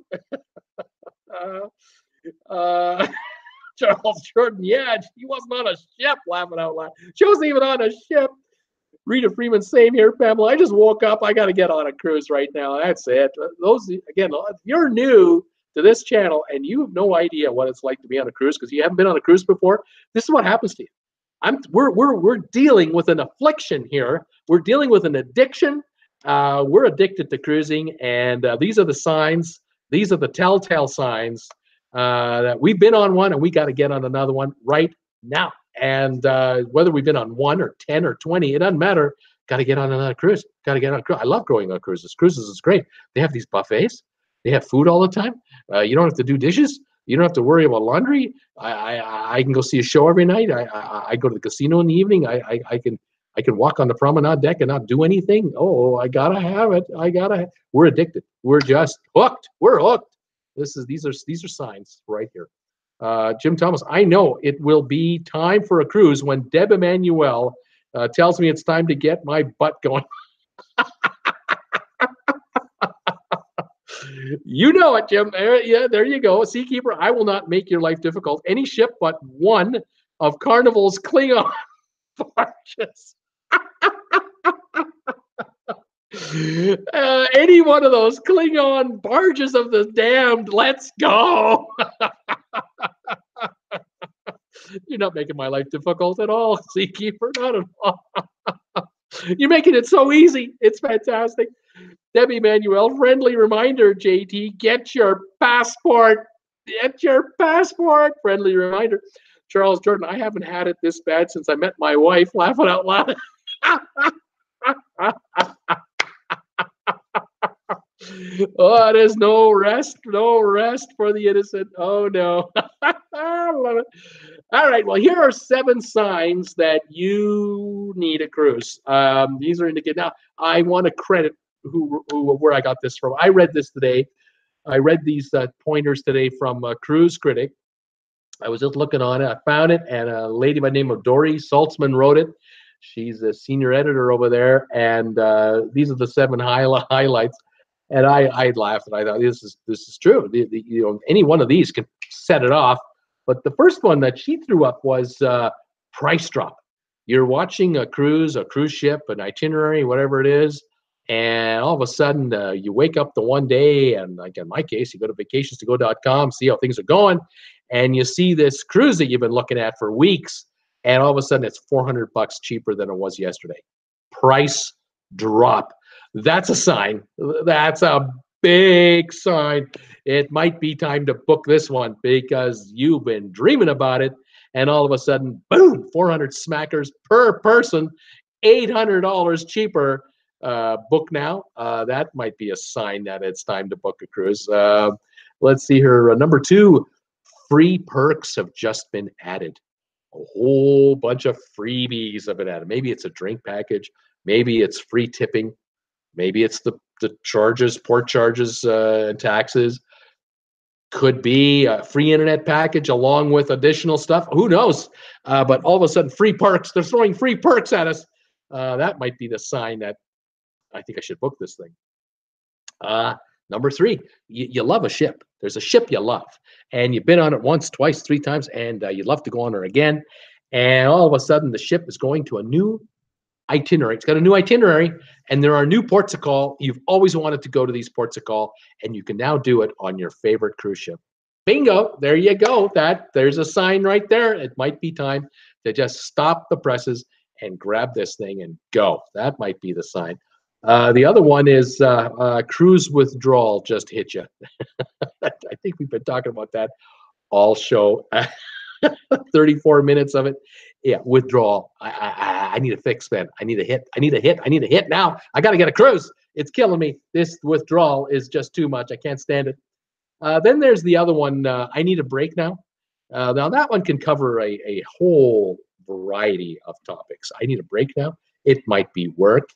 uh, uh, Charles Jordan, yeah, she wasn't on a ship, laughing out loud. She wasn't even on a ship. Rita Freeman, same here, Pamela. I just woke up. I got to get on a cruise right now. That's it. Those, again, if you're new to this channel and you have no idea what it's like to be on a cruise because you haven't been on a cruise before, this is what happens to you. I'm, we're, we're, we're dealing with an affliction here. We're dealing with an addiction. Uh, we're addicted to cruising, and uh, these are the signs. These are the telltale signs uh, that we've been on one and we got to get on another one right now. And uh, whether we've been on one or ten or twenty, it doesn't matter. Got to get on another cruise. Got to get on a cruise. I love going on cruises. Cruises is great. They have these buffets. They have food all the time. Uh, you don't have to do dishes. You don't have to worry about laundry. I I, I can go see a show every night. I, I I go to the casino in the evening. I I, I can I can walk on the promenade deck and not do anything. Oh, I gotta have it. I gotta. We're addicted. We're just hooked. We're hooked. This is these are these are signs right here. Uh, Jim Thomas, I know it will be time for a cruise when Deb Emanuel uh, tells me it's time to get my butt going. You know it, Jim. There, yeah, there you go. Seakeeper, I will not make your life difficult. Any ship but one of Carnival's Klingon barges. uh, any one of those Klingon barges of the damned. Let's go. You're not making my life difficult at all, Seakeeper, not at all. You're making it so easy. It's fantastic. Debbie Manuel, friendly reminder, J T, get your passport. Get your passport. Friendly reminder. Charles Jordan, I haven't had it this bad since I met my wife, laughing out loud. Oh, there's no rest, no rest for the innocent. Oh, no. I love it. All right, well, here are seven signs that you need a cruise. Um, these are indicated. Now, I want to credit who, who, where I got this from. I read this today. I read these uh, pointers today from uh, Cruise Critic. I was just looking on it. I found it, and a lady by the name of Dory Saltzman wrote it. She's a senior editor over there, and uh, these are the seven high highlights. And I, I laughed, and I thought, this is this is true. The, the, you know, any one of these can set it off. But the first one that she threw up was uh, price drop. You're watching a cruise, a cruise ship, an itinerary, whatever it is, and all of a sudden uh, you wake up the one day, and like in my case, you go to vacations to go dot com, see how things are going, and you see this cruise that you've been looking at for weeks, and all of a sudden it's four hundred bucks cheaper than it was yesterday. Price drop. That's a sign. That's a big sign. It might be time to book this one because you've been dreaming about it, and all of a sudden, boom, four hundred smackers per person, eight hundred dollars cheaper. Uh, book now. Uh, that might be a sign that it's time to book a cruise. Uh, let's see here. Uh, number two, free perks have just been added. A whole bunch of freebies have been added. Maybe it's a drink package. Maybe it's free tipping. Maybe it's the, the charges, port charges uh, and taxes. Could be a free internet package along with additional stuff. Who knows? Uh, but all of a sudden, free perks. They're throwing free perks at us. Uh, that might be the sign that I think I should book this thing. Uh, number three, you, you love a ship. There's a ship you love. And you've been on it once, twice, three times, and uh, you'd love to go on her again. And all of a sudden, the ship is going to a new itinerary. It's got a new itinerary, and there are new ports of call. You've always wanted to go to these ports of call, and you can now do it on your favorite cruise ship. Bingo, there you go. That there's a sign right there. It might be time to just stop the presses and grab this thing and go. That might be the sign. Uh, the other one is uh, uh, cruise withdrawal just hit you. I think we've been talking about that all show. thirty-four minutes of it. Yeah, withdrawal. I, I I need a fix, man. I need a hit. I need a hit. I need a hit now. I got to get a cruise. It's killing me. This withdrawal is just too much. I can't stand it. Uh, then there's the other one. Uh, I need a break now. Uh, now, that one can cover a, a whole variety of topics. I need a break now. It might be work.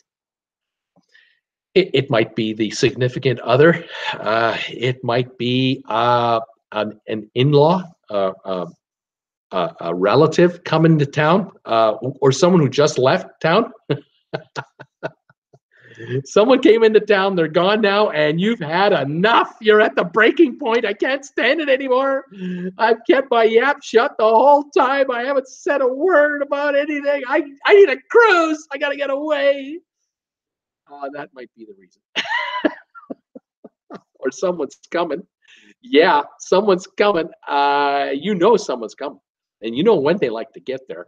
It, it might be the significant other. Uh, it might be uh, an, an in-law. Uh, uh, Uh, a relative coming to town, uh, or someone who just left town. Someone came into town, they're gone now, and you've had enough. You're at the breaking point. I can't stand it anymore. I've kept my yap shut the whole time. I haven't said a word about anything. I, I need a cruise. I got to get away. Uh, that might be the reason. Or someone's coming. Yeah, someone's coming. Uh, you know someone's coming. And you know when they like to get there,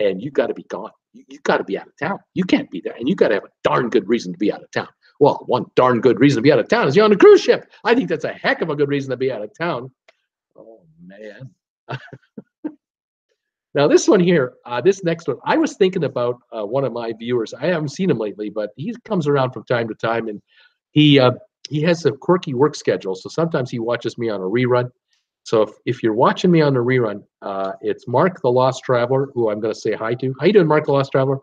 and you got to be gone. You, you got to be out of town. You can't be there, and you got to have a darn good reason to be out of town. Well, one darn good reason to be out of town is you're on a cruise ship. I think that's a heck of a good reason to be out of town. Oh, man. Now, this one here, uh, this next one, I was thinking about uh, one of my viewers. I haven't seen him lately, but he comes around from time to time, and he uh, he has a quirky work schedule, so sometimes he watches me on a rerun. So if, if you're watching me on the rerun, uh, it's Mark the Lost Traveler, who I'm going to say hi to. How you doing, Mark the Lost Traveler?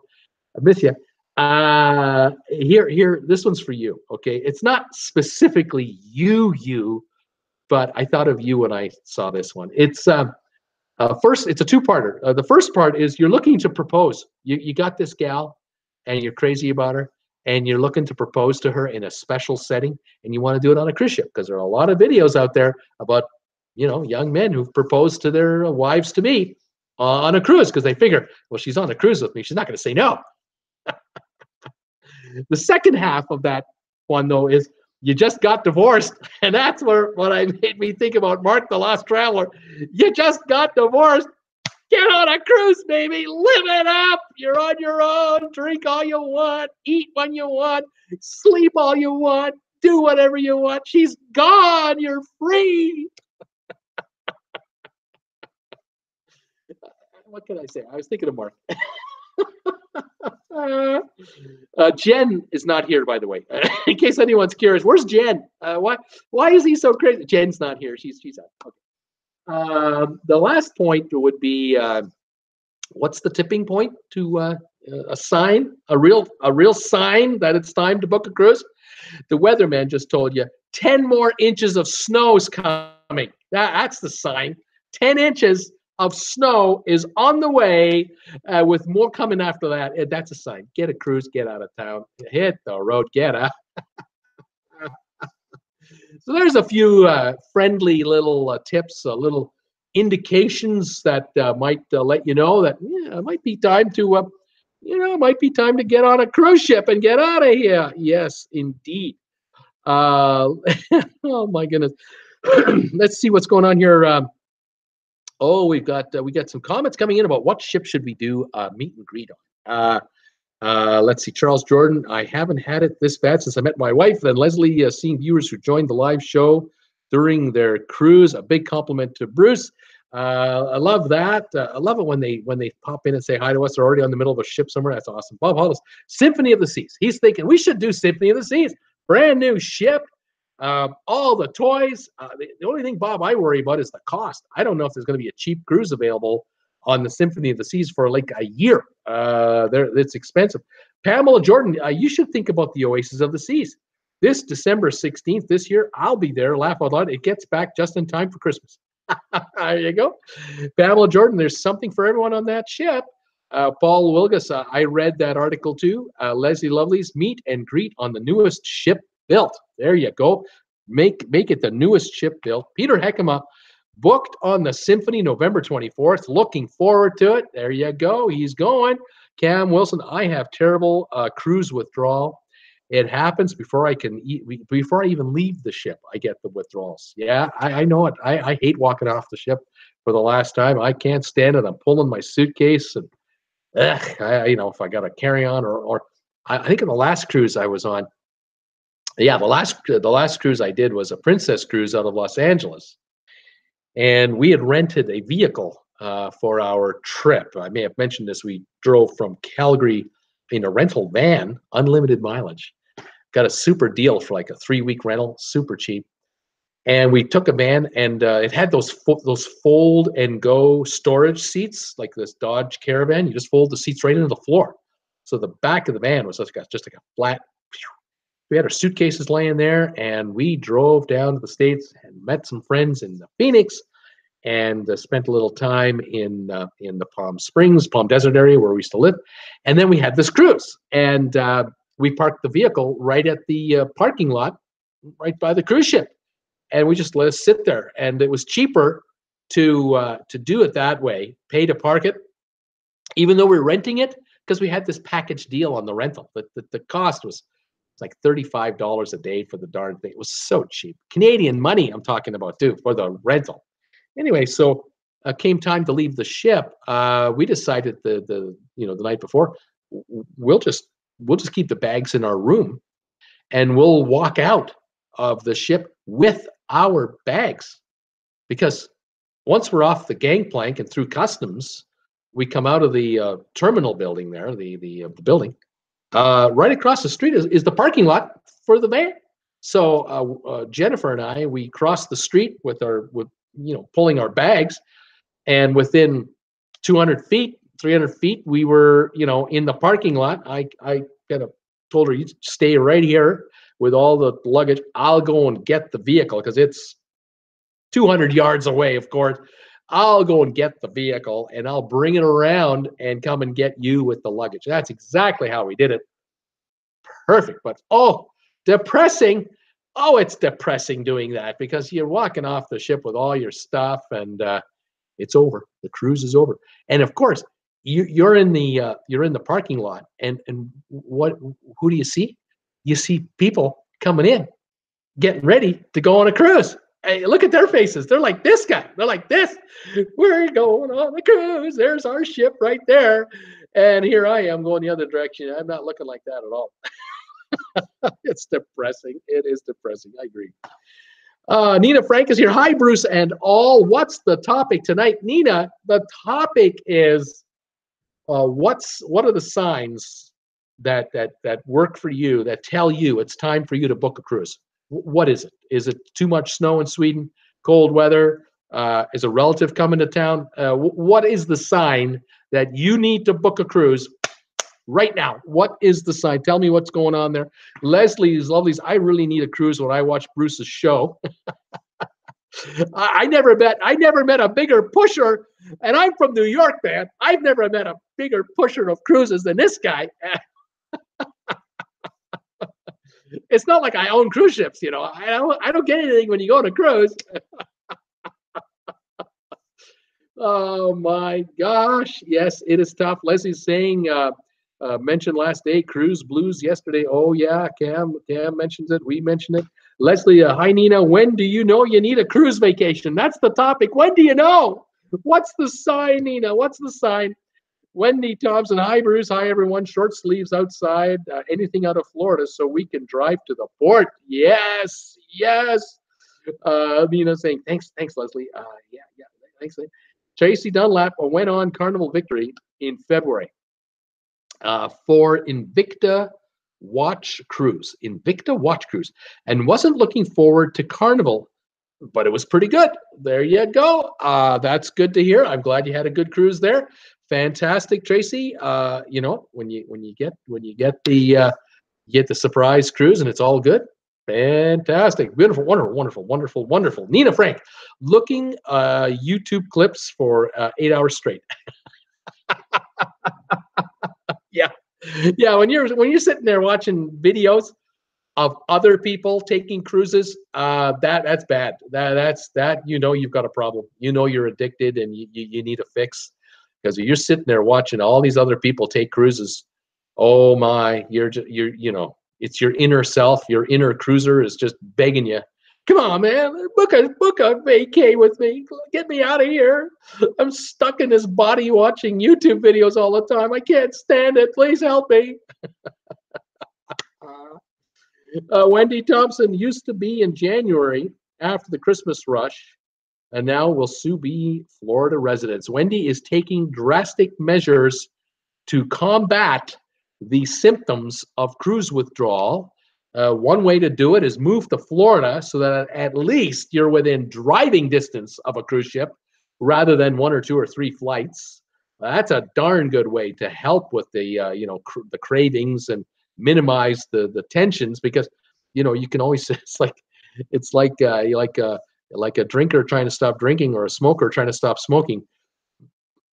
I miss you. Uh, here, here, this one's for you, okay? It's not specifically you, you, but I thought of you when I saw this one. It's uh, uh, first, it's a two-parter. Uh, the first part is you're looking to propose. You, you got this gal, and you're crazy about her, and you're looking to propose to her in a special setting, and you want to do it on a cruise ship because there are a lot of videos out there about, you know, young men who've proposed to their wives to me on a cruise because they figure, well, she's on a cruise with me. She's not going to say no. The second half of that one, though, is you just got divorced. And that's where what I made me think about Mark the Lost Traveler. You just got divorced. Get on a cruise, baby. Live it up. You're on your own. Drink all you want. Eat when you want. Sleep all you want. Do whatever you want. She's gone. You're free. What can I say? I was thinking of Mark. uh, Jen is not here, by the way. In case anyone's curious, where's Jen? Uh, why? Why is he so crazy? Jen's not here. She's she's out. Okay. Um, the last point would be, uh, what's the tipping point to uh, a sign, a real a real sign that it's time to book a cruise? The weatherman just told you ten more inches of snow is coming. That, that's the sign. ten inches of snow is on the way, uh, with more coming after that. That's a sign. Get a cruise, get out of town, hit the road, get out. So there's a few uh, friendly little uh, tips, uh, little indications that uh, might uh, let you know that yeah, it might be time to, uh, you know, it might be time to get on a cruise ship and get out of here. Yes, indeed. Uh, oh my goodness. Let's see what's going on here. Um, oh, we've got uh, we got some comments coming in about what ship should we do uh, meet and greet on. Uh, Uh, let's see, Charles Jordan, I haven't had it this bad since I met my wife. Then Leslie, uh, seeing viewers who joined the live show during their cruise, a big compliment to Bruce. Uh, I love that. Uh, I love it when they when they pop in and say hi to us. They're already on the middle of a ship somewhere. That's awesome. Bob Hollis, Symphony of the Seas. He's thinking we should do Symphony of the Seas. Brand new ship, um, all the toys. Uh, the, the only thing, Bob, I worry about is the cost. I don't know if there's going to be a cheap cruise available on the Symphony of the Seas for like a year. Uh, it's expensive. Pamela Jordan, uh, you should think about the Oasis of the Seas. This December sixteenth, this year, I'll be there. Laugh out loud. It gets back just in time for Christmas. There you go. Pamela Jordan, there's something for everyone on that ship. Uh, Paul Wilgus, uh, I read that article too. Uh, Leslie Lovely's meet and greet on the newest ship built. There you go. Make, make it the newest ship built. Peter Heckema, booked on the Symphony November twenty-fourth. Looking forward to it. There you go. He's going. Cam Wilson, I have terrible uh, cruise withdrawal. It happens before I can eat, before I even leave the ship. I get the withdrawals. Yeah, I, I know it. I, I hate walking off the ship for the last time. I can't stand it. I'm pulling my suitcase and, ugh, I, you know, if I got to carry on or, or I, I think in the last cruise I was on, yeah, the last the last cruise I did was a Princess cruise out of Los Angeles. And we had rented a vehicle uh, for our trip. I may have mentioned this. We drove from Calgary in a rental van, unlimited mileage. Got a super deal for like a three-week rental, super cheap. And we took a van, and uh, it had those fo those fold and go storage seats, like this Dodge Caravan. You just fold the seats right into the floor. So the back of the van was just like a, just like a flat. We had our suitcases laying there, and we drove down to the States and met some friends in Phoenix, and uh, spent a little time in uh, in the Palm Springs, Palm Desert area where we used to live. And then we had this cruise, and uh, we parked the vehicle right at the uh, parking lot, right by the cruise ship, and we just let us sit there. And it was cheaper to uh, to do it that way, pay to park it, even though we were renting it, because we had this package deal on the rental. But the, the cost was like thirty-five dollars a day for the darn thing. It was so cheap. Canadian money I'm talking about too, for the rental. Anyway, so uh, came time to leave the ship. Uh, we decided the the you know the night before, we'll just we'll just keep the bags in our room, and we'll walk out of the ship with our bags, because once we're off the gangplank and through customs, we come out of the uh, terminal building there, the the, uh, the building. Uh, right across the street is, is the parking lot for the van. So uh, uh, Jennifer and I, we crossed the street with our, with you know, pulling our bags, and within two hundred feet, three hundred feet, we were, you know, in the parking lot. I, I kind of told her, you stay right here with all the luggage. I'll go and get the vehicle, because it's two hundred yards away, of course. I'll go and get the vehicle, and I'll bring it around and come and get you with the luggage. That's exactly how we did it. Perfect. But, oh, depressing. Oh, it's depressing doing that, because you're walking off the ship with all your stuff, and uh, it's over. The cruise is over. And, of course, you, you're in the uh, you're in the parking lot, and, and what? Who do you see? You see people coming in, getting ready to go on a cruise. Hey, look at their faces. They're like this guy. They're like this. We're going on a cruise. There's our ship right there. And here I am going the other direction. I'm not looking like that at all. It's depressing. It is depressing. I agree. Uh, Nina Frank is here. Hi, Bruce and all. What's the topic tonight? Nina, the topic is uh, what's what are the signs that that that work for you, that tell you it's time for you to book a cruise? What is it? Is it too much snow in Sweden? Cold weather? Uh, is a relative coming to town? Uh, what is the sign that you need to book a cruise right now? What is the sign? Tell me what's going on there. Leslie's Lovelies, I really need a cruise when I watch Bruce's show. I never met I never met a bigger pusher, and I'm from New York, man. I've never met a bigger pusher of cruises than this guy. It's not like I own cruise ships, you know. I don't, I don't get anything when you go on a cruise. Oh, my gosh. Yes, it is tough. Leslie's saying, uh, uh, mentioned last day, cruise blues yesterday. Oh, yeah, Cam, Cam mentions it. We mentioned it. Leslie, uh, hi, Nina. When do you know you need a cruise vacation? That's the topic. When do you know? What's the sign, Nina? What's the sign? Wendy Thompson, hi, Bruce. Hi, everyone. Short sleeves outside. Uh, anything out of Florida so we can drive to the port. Yes, yes. Uh, Nina saying, thanks, thanks, Leslie. Uh, yeah, yeah, thanks, Leslie. Tracy Dunlap went on Carnival Victory in February uh, for Invicta Watch Cruise. Invicta Watch Cruise. And wasn't looking forward to Carnival, but it was pretty good. There you go. Uh, that's good to hear. I'm glad you had a good cruise there. Fantastic, Tracy. Uh, you know, when you when you get when you get the uh, you get the surprise cruise and it's all good. Fantastic, beautiful, wonderful, wonderful, wonderful, wonderful. Nina Frank, looking uh, YouTube clips for uh, eight hours straight. Yeah, yeah. When you're when you're sitting there watching videos of other people taking cruises, uh, that that's bad. That that's that. You know, you've got a problem. You know, you're addicted and you you, you need a fix. Because you're sitting there watching all these other people take cruises, oh my, you're you're you know, it's your inner self, your inner cruiser is just begging you, come on, man, book a book a vacay with me, get me out of here. I'm stuck in this body watching YouTube videos all the time. I can't stand it. Please help me. uh, Wendy Thompson used to be in January after the Christmas rush. And now will soon be Florida residents. Wendy is taking drastic measures to combat the symptoms of cruise withdrawal. Uh, one way to do it is move to Florida so that at least you're within driving distance of a cruise ship rather than one or two or three flights. Uh, that's a darn good way to help with the, uh, you know, cr the cravings and minimize the, the tensions because, you know, you can always, it's like, it's like, uh, like, uh, like a drinker trying to stop drinking or a smoker trying to stop smoking,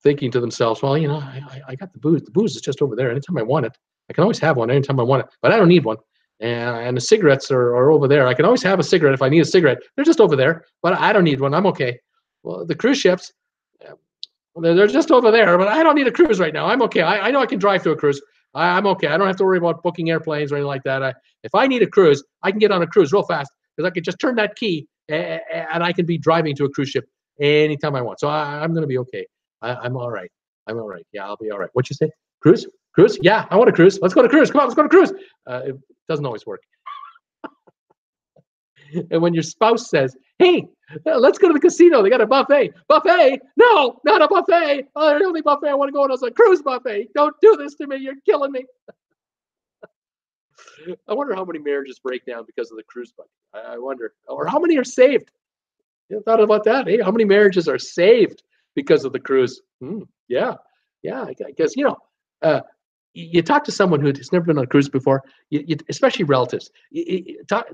thinking to themselves, well, you know, I, I got the booze. The booze is just over there. Anytime I want it, I can always have one anytime I want it, but I don't need one. And, and the cigarettes are, are over there. I can always have a cigarette if I need a cigarette. They're just over there, but I don't need one. I'm okay. Well, the cruise ships, they're just over there, but I don't need a cruise right now. I'm okay. I, I know I can drive to a cruise. I, I'm okay. I don't have to worry about booking airplanes or anything like that. I, if I need a cruise, I can get on a cruise real fast because I could just turn that key and I can be driving to a cruise ship anytime I want. So I, I'm going to be okay. I, I'm all right. I'm all right. Yeah, I'll be all right. What'd you say? Cruise? Cruise? Yeah, I want a cruise. Let's go to cruise. Come on, let's go to cruise. Uh, it doesn't always work. And when your spouse says, hey, let's go to the casino. They got a buffet. Buffet? No, not a buffet. Oh, the only buffet I want to go on is a cruise buffet. Don't do this to me. You're killing me. I wonder how many marriages break down because of the cruise budget. I wonder. Or how many are saved? You thought about that? Hey, how many marriages are saved because of the cruise? Hmm, yeah. Yeah, I guess, you know, uh, you talk to someone who's never been on a cruise before, you, you, especially relatives. You, you talk,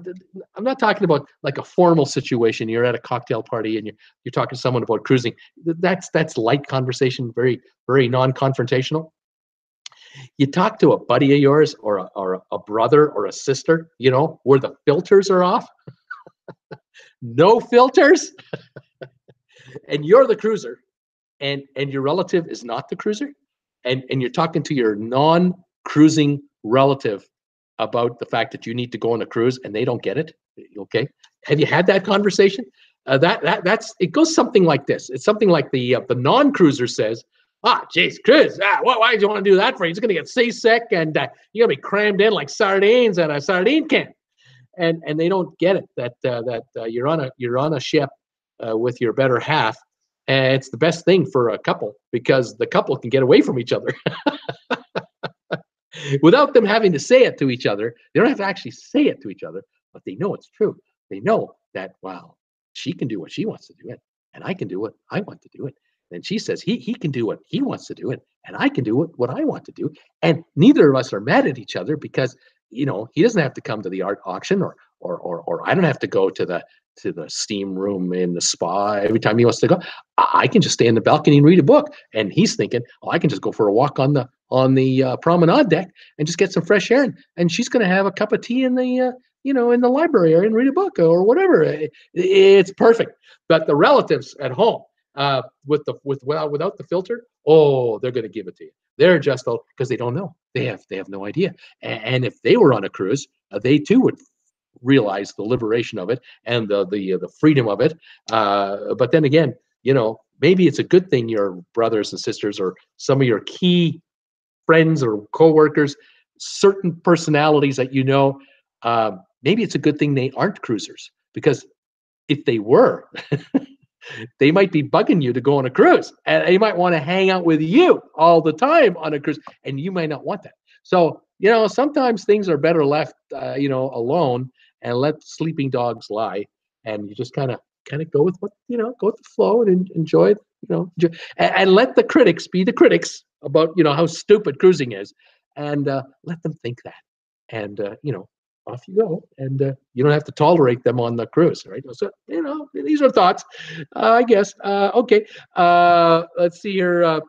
I'm not talking about like a formal situation. You're at a cocktail party and you're, you're talking to someone about cruising. That's, that's light conversation, very, very non-confrontational. You talk to a buddy of yours or a, or a brother or a sister, you know, where the filters are off. No filters. And you're the cruiser and, and your relative is not the cruiser. And, and you're talking to your non-cruising relative about the fact that you need to go on a cruise and they don't get it. Okay. Have you had that conversation? Uh, that that that's it goes something like this. It's something like the uh, the non-cruiser says, "Ah, geez, cruise. Ah, why, why do you want to do that for you? You're going to get seasick, and uh, you're going to be crammed in like sardines at a sardine can." And and they don't get it that uh, that uh, you're on a you're on a ship uh, with your better half, and it's the best thing for a couple because the couple can get away from each other. Without them having to say it to each other, they don't have to actually say it to each other, but they know it's true. They know that, wow, she can do what she wants to do it, and I can do what I want to do it. And she says he he can do what he wants to do it, and I can do what, what I want to do. And neither of us are mad at each other because, you know, he doesn't have to come to the art auction, or or or or I don't have to go to the to the steam room in the spa every time he wants to go. I can just stay in the balcony and read a book. And he's thinking, oh, I can just go for a walk on the on the uh, promenade deck and just get some fresh air. And, and she's going to have a cup of tea in the uh, you know in the library area and read a book or whatever. It, it's perfect. But the relatives at home uh, with the with without without the filter, oh, they're going to give it to you. They're just all because they don't know. They have they have no idea. And, and if they were on a cruise, uh, they too would realize the liberation of it and the the uh, the freedom of it. Uh, but then again, you know, maybe it's a good thing your brothers and sisters or some of your key friends or coworkers, certain personalities that you know, uh, maybe it's a good thing they aren't cruisers, because if they were, they might be bugging you to go on a cruise, and they might want to hang out with you all the time on a cruise, and you might not want that. So, you know, sometimes things are better left, uh, you know, alone, and let sleeping dogs lie, and you just kind of kind of go with what, you know, go with the flow and enjoy it, you know, enjoy, and, and let the critics be the critics about, you know, how stupid cruising is, and uh, let them think that, and, uh, you know, off you go, and uh, you don't have to tolerate them on the cruise, right? So, you know, these are thoughts, uh, I guess. Uh, okay, uh, let's see here. Uh,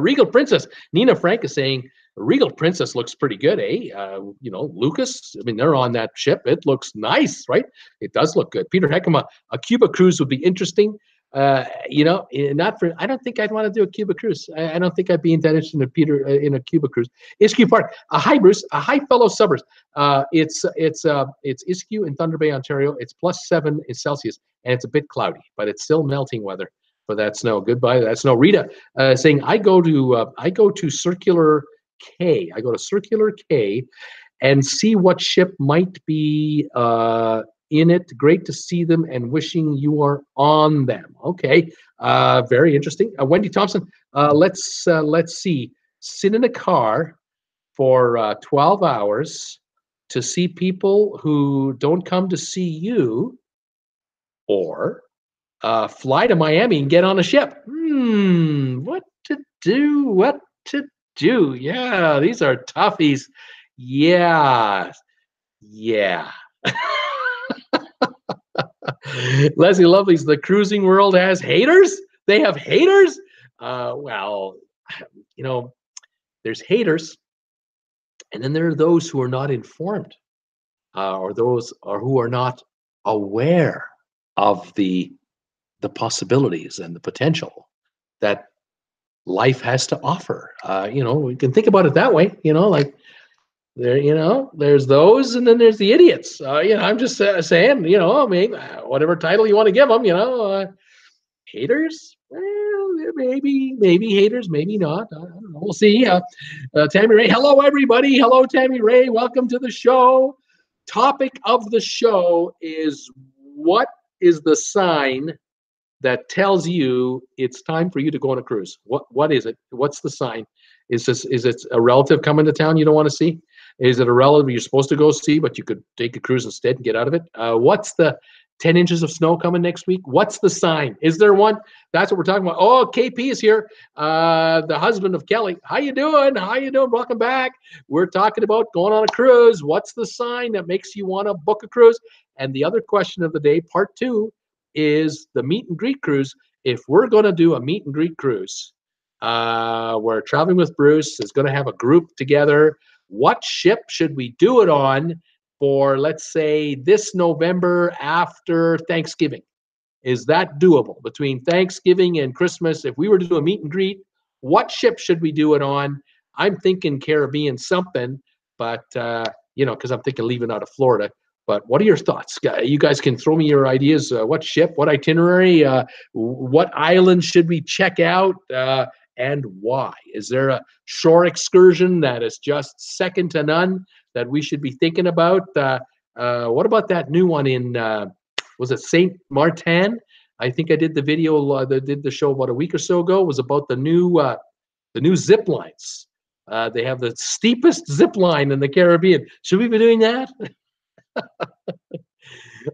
Regal Princess. Nina Frank is saying, Regal Princess looks pretty good, eh? Uh, you know, Lucas, I mean, they're on that ship. It looks nice, right? It does look good. Peter Heckema, a Cuba cruise would be interesting. Uh, you know, not for, I don't think I'd want to do a Cuba cruise. I, I don't think I'd be interested in a Peter, uh, in a Cuba cruise. Iskew Park. Uh, hi, Bruce. Uh, hi, fellow subbers. Uh, it's, it's, uh, it's Iskew in Thunder Bay, Ontario. It's plus seven in Celsius, and it's a bit cloudy, but it's still melting weather for that snow. Goodbye, that snow. Rita uh, saying, I go to, uh, I go to Circular K. I go to Circular K and see what ship might be uh, in it. Great to see them and wishing you are on them. Okay, uh, very interesting. Uh, Wendy Thompson, uh, let's uh, let's see. Sit in a car for uh, twelve hours to see people who don't come to see you, or uh, fly to Miami and get on a ship. Hmm, what to do? What to do? Do yeah, these are toughies. Yeah, yeah. Leslie Lovely's, the cruising world has haters. They have haters. Uh, well, you know, there's haters, and then there are those who are not informed, uh, or those or who are not aware of the the possibilities and the potential that life has to offer. Uh, you know, we can think about it that way. You know, like there, you know, there's those, and then there's the idiots. Uh, you know, I'm just uh, saying, you know, I mean, whatever title you want to give them, you know, uh, haters. Well, maybe, maybe haters, maybe not. I don't know. We'll see. Uh, uh, Tammy Ray, hello everybody. Hello, Tammy Ray. Welcome to the show. Topic of the show is, what is the sign that tells you it's time for you to go on a cruise? What what is it? What's the sign? Is this is it a relative coming to town you don't want to see? Is it a relative you're supposed to go see, but you could take a cruise instead and get out of it? Uh, what's the ten inches of snow coming next week? What's the sign? Is there one? That's what we're talking about. Oh, K P is here, uh, the husband of Kelly. How you doing? How you doing? Welcome back. We're talking about going on a cruise. What's the sign that makes you want to book a cruise? And the other question of the day, part two, is the meet and greet cruise. If we're going to do a meet and greet cruise, uh, where Traveling with Bruce is going to have a group together, what ship should we do it on for, let's say, this November after Thanksgiving? Is that doable? Between Thanksgiving and Christmas, if we were to do a meet and greet, what ship should we do it on? I'm thinking Caribbean something, but, uh, you know, because I'm thinking leaving out of Florida. But what are your thoughts? You guys can throw me your ideas. Uh, what ship, what itinerary, uh, what island should we check out, uh, and why? Is there a shore excursion that is just second to none that we should be thinking about? Uh, uh, what about that new one in, uh, was it Saint Martin? I think I did the video, uh, that did the show about a week or so ago. It was about the new, uh, the new zip lines. Uh, they have the steepest zip line in the Caribbean. Should we be doing that?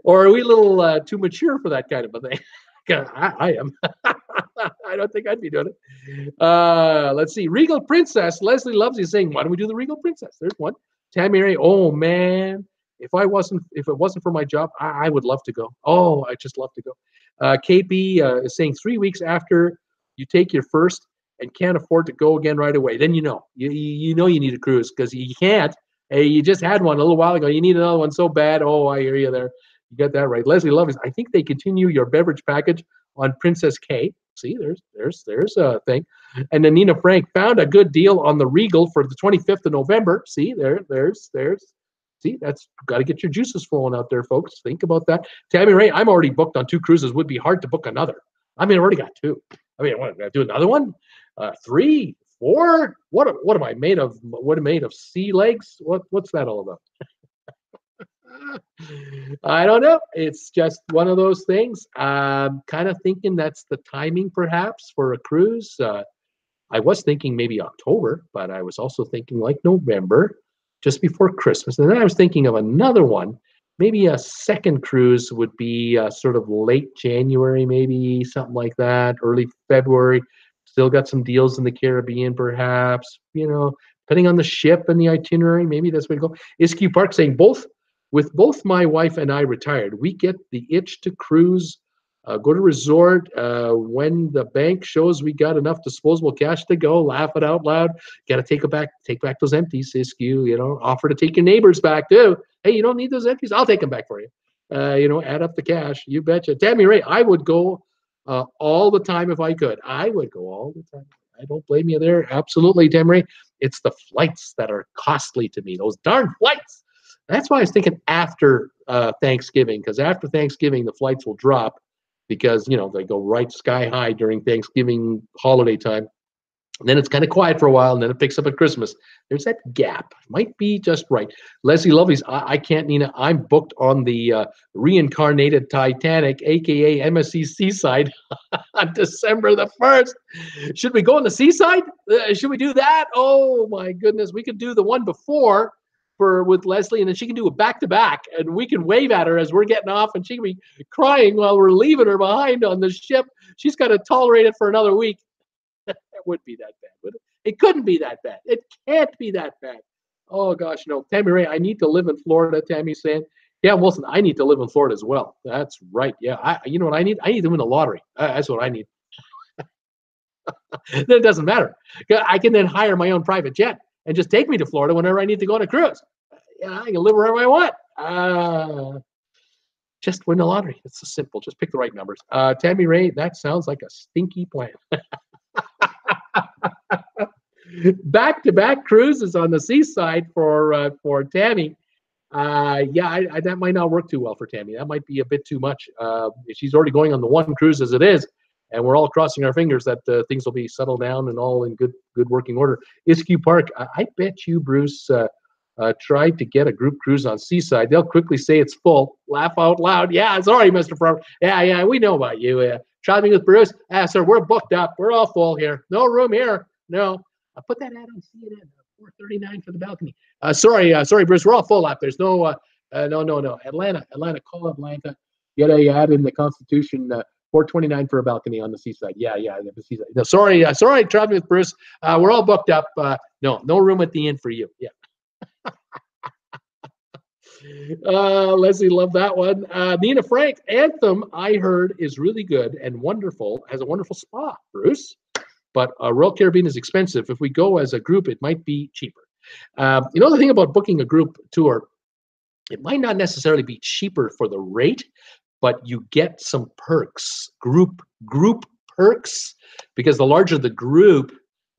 Or are we a little uh, too mature for that kind of a thing? I, I am. I don't think I'd be doing it. Uh, let's see. Regal Princess. Leslie loves you saying, why don't we do the Regal Princess? There's one. Tammy, oh, man. If I wasn't, if it wasn't for my job, I, I would love to go. Oh, I just love to go. Uh, K P uh, is saying three weeks after you take your first and can't afford to go again right away. Then you know. You, you know you need a cruise because you can't. Hey, you just had one a little while ago. You need another one so bad. Oh, I hear you there. You got that right. Leslie Love is, I think they continue your beverage package on Princess K. See, there's there's there's a thing. And then Nina Frank found a good deal on the Regal for the twenty-fifth of November. See, there, there's, there's. See, that's got to get your juices flowing out there, folks. Think about that. Tammy Ray, I'm already booked on two cruises. Would be hard to book another. I mean, I already got two. I mean, what, I do another one? Uh, three? Or what? What am I made of? What am I made of? Sea legs? What? What's that all about? I don't know. It's just one of those things. I'm kind of thinking that's the timing, perhaps, for a cruise. Uh, I was thinking maybe October, but I was also thinking like November, just before Christmas. And then I was thinking of another one. Maybe a second cruise would be uh, sort of late January, maybe something like that, early February. Still got some deals in the Caribbean, perhaps, you know, depending on the ship and the itinerary. Maybe that's where to go. Iskew Park saying, both with both my wife and I retired, we get the itch to cruise, uh, go to resort uh, when the bank shows we got enough disposable cash to go. Laugh it out loud. Got to take it back, take back those empties, Iskew. You know, offer to take your neighbors back too. Hey, you don't need those empties. I'll take them back for you. Uh, you know, add up the cash. You betcha. Tammy Ray, I would go. Uh, all the time if I could. I would go all the time. I don't blame you there. Absolutely, Demery. It's the flights that are costly to me, those darn flights. That's why I was thinking after uh, Thanksgiving, because after Thanksgiving, the flights will drop because, you know, they go right sky high during Thanksgiving holiday time. And then it's kind of quiet for a while, and then it picks up at Christmas. There's that gap. Might be just right. Leslie Lovey's, I, I can't, Nina. I'm booked on the uh, reincarnated Titanic, a k a. M S C Seaside, on December the first. Should we go on the Seaside? Uh, should we do that? Oh, my goodness. We could do the one before for with Leslie, and then she can do a back-to-back, and we can wave at her as we're getting off, and she can be crying while we're leaving her behind on the ship. She's got to tolerate it for another week. Would be that bad, would it? It couldn't be that bad. It can't be that bad. Oh gosh, no. Tammy Ray, I need to live in Florida. Tammy's saying, yeah, Wilson, I need to live in Florida as well. That's right. Yeah, I, you know what I need? I need to win the lottery. Uh, that's what I need. Then it doesn't matter. I can then hire my own private jet and just take me to Florida whenever I need to go on a cruise. Yeah, I can live wherever I want. Uh, just win the lottery. It's so simple. Just pick the right numbers. Uh, Tammy Ray, that sounds like a stinky plan. Back-to-back cruises on the Seaside for uh, for Tammy. Uh, yeah, I, I, that might not work too well for Tammy. That might be a bit too much. Uh, she's already going on the one cruise as it is, and we're all crossing our fingers that uh, things will be settled down and all in good good working order. Iskew Park, I, I bet you, Bruce, uh, uh, tried to get a group cruise on Seaside. They'll quickly say it's full. Laugh out loud. Yeah, sorry, Mister Farmer. Yeah, yeah, we know about you. Uh, Traveling with Bruce. Ah, sir, we're booked up. We're all full here. No room here. No. I put that ad on C N N. four thirty-nine for the balcony. Uh, sorry, uh, sorry, Bruce. We're all full up. There's no, uh, uh, no, no, no. Atlanta, Atlanta, call Atlanta. Get a ad in the Constitution. Uh, four twenty-nine for a balcony on the Seaside. Yeah, yeah, the Seaside. No, sorry, uh, sorry, Traveling with Bruce. Uh, we're all booked up. Uh, no, no room at the inn for you. Yeah. Uh, Leslie, love that one. Uh, Nina Frank, Anthem, I heard, is really good and wonderful, has a wonderful spa, Bruce. But uh, Royal Caribbean is expensive. If we go as a group, it might be cheaper. Um, you know, the thing about booking a group tour, it might not necessarily be cheaper for the rate, but you get some perks, group, group perks, because the larger the group,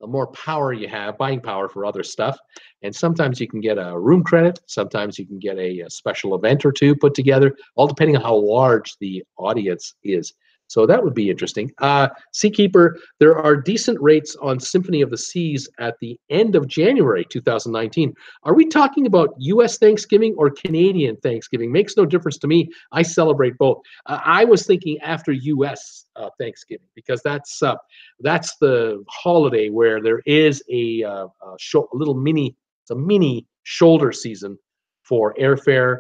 the more power you have, buying power for other stuff. And sometimes you can get a room credit. Sometimes you can get a, a special event or two put together, all depending on how large the audience is. So that would be interesting. Uh, Seakeeper, there are decent rates on Symphony of the Seas at the end of January two thousand nineteen. Are we talking about U S Thanksgiving or Canadian Thanksgiving? Makes no difference to me. I celebrate both. Uh, I was thinking after U S Uh, Thanksgiving, because that's uh, that's the holiday where there is a, uh, a, short, a little mini, it's a mini shoulder season for airfare,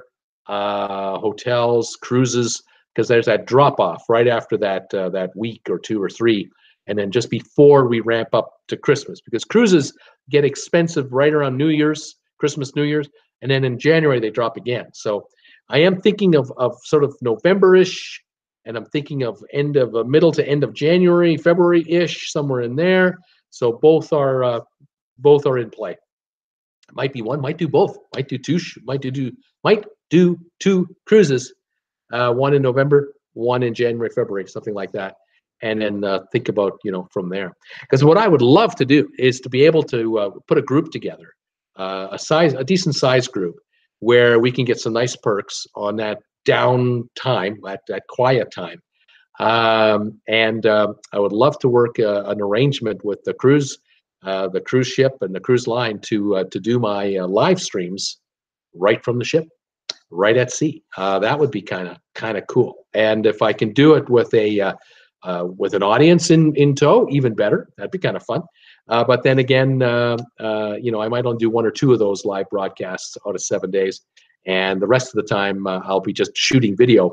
uh, hotels, cruises, because there's that drop off right after that uh, that week or two or three, and then just before we ramp up to Christmas, because cruises get expensive right around New Year's, Christmas, New Year's, and then in January they drop again. So I am thinking of of sort of November-ish, and I'm thinking of end of uh, middle to end of January, February-ish, somewhere in there. So both are uh, both are in play. Might be one, might do both, might do two, might do do might do two cruises. Uh, one in November, one in January, February, something like that. And then uh, think about, you know, from there. Because what I would love to do is to be able to uh, put a group together, uh, a size, a decent size group, where we can get some nice perks on that down time, that, that quiet time. Um, and uh, I would love to work uh, an arrangement with the cruise, uh, the cruise ship and the cruise line to, uh, to do my uh, live streams right from the ship, right at sea. Uh, that would be kind of kind of cool. And if I can do it with a uh, uh, with an audience in in tow, even better. That'd be kind of fun. Uh, but then again, uh, uh, you know, I might only do one or two of those live broadcasts out of seven days, and the rest of the time uh, I'll be just shooting video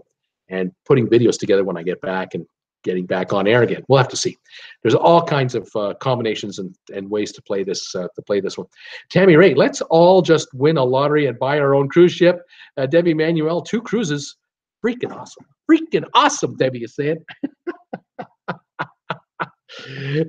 and putting videos together when I get back and getting back on air again. We'll have to see. There's all kinds of uh, combinations and, and ways to play this uh, to play this one. Tammy Ray, let's all just win a lottery and buy our own cruise ship. Uh, Debbie Manuel, two cruises. Freaking awesome. Freaking awesome, Debbie is saying.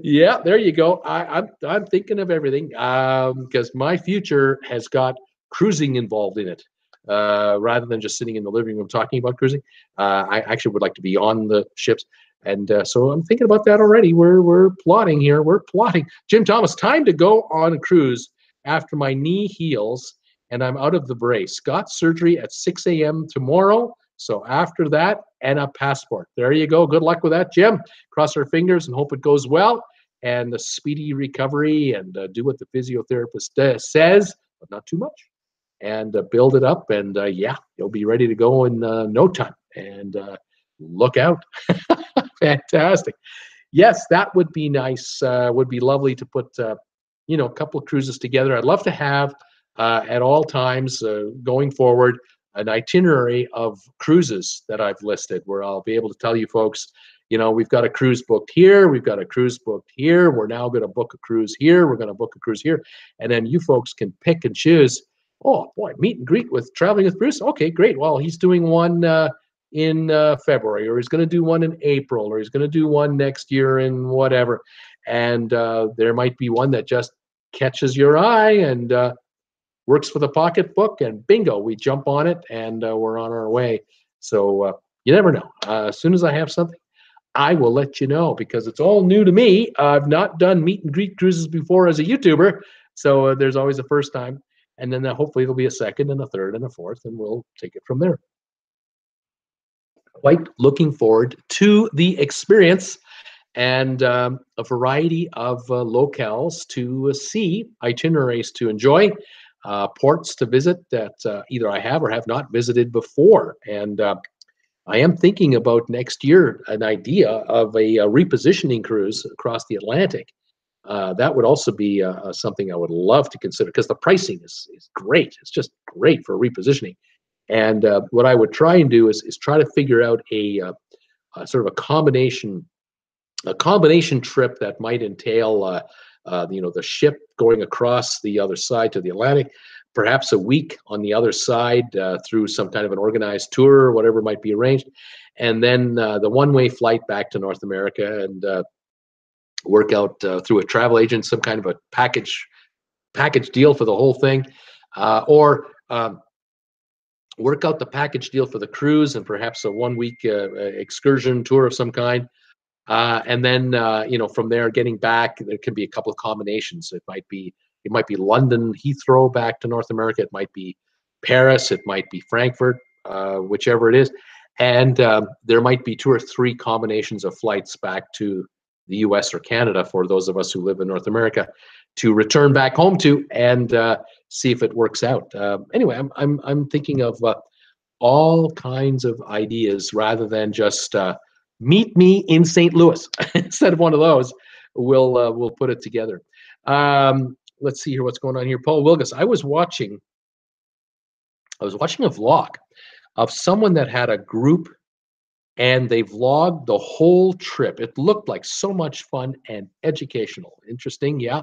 Yeah, there you go. I, I'm, I'm thinking of everything because um, my future has got cruising involved in it. Uh, rather than just sitting in the living room talking about cruising, uh, I actually would like to be on the ships. And uh, so I'm thinking about that already. We're we're plotting here. We're plotting. Jim Thomas, time to go on a cruise after my knee heals and I'm out of the brace. Got surgery at six a m tomorrow. So after that, and a passport. There you go. Good luck with that, Jim. Cross our fingers and hope it goes well. And a speedy recovery, and uh, do what the physiotherapist uh, says, but not too much. And uh, build it up. And uh, yeah, you'll be ready to go in uh, no time. And uh, look out. Fantastic. Yes, that would be nice. Uh, would be lovely to put, uh, you know, a couple of cruises together. I'd love to have uh, at all times uh, going forward an itinerary of cruises that I've listed, where I'll be able to tell you folks, you know, we've got a cruise booked here. We've got a cruise booked here. We're now going to book a cruise here. We're going to book a cruise here. And then you folks can pick and choose. Oh, boy, meet and greet with Traveling with Bruce. Okay, great. Well, he's doing one uh, in uh, February, or he's going to do one in April, or he's going to do one next year in whatever. And uh, there might be one that just catches your eye and uh, works for the pocketbook, and bingo, we jump on it, and uh, we're on our way. So uh, you never know. Uh, as soon as I have something, I will let you know, because it's all new to me. I've not done meet and greet cruises before as a YouTuber, so uh, there's always a first time. And then hopefully there'll be a second and a third and a fourth, and we'll take it from there. Quite looking forward to the experience, and um, a variety of uh, locales to see, itineraries to enjoy, uh, ports to visit that uh, either I have or have not visited before. And uh, I am thinking about next year an idea of a, a repositioning cruise across the Atlantic. Uh, that would also be uh, something I would love to consider, because the pricing is, is great. It's just great for repositioning. And uh, what I would try and do is, is try to figure out a, uh, a sort of a combination, a combination trip that might entail, uh, uh, you know, the ship going across the other side to the Atlantic, perhaps a week on the other side uh, through some kind of an organized tour or whatever might be arranged. And then uh, the one-way flight back to North America, and uh, work out uh, through a travel agent some kind of a package package deal for the whole thing, uh, or um, work out the package deal for the cruise and perhaps a one-week uh, excursion tour of some kind, Uh, and then, uh, you know, from there, getting back, there can be a couple of combinations. It might be, it might be London Heathrow back to North America. It might be Paris. It might be Frankfurt, uh, whichever it is. And um, there might be two or three combinations of flights back to the U S or Canada for those of us who live in North America to return back home to and uh, see if it works out. Uh, anyway, I'm, I'm, I'm thinking of uh, all kinds of ideas rather than just uh, meet me in Saint Louis. Instead of one of those, we'll, uh, we'll put it together. Um, let's see here what's going on here. Paul Wilgus, I was watching, I was watching a vlog of someone that had a group and they vlogged the whole trip. It looked like so much fun and educational. Interesting, yeah,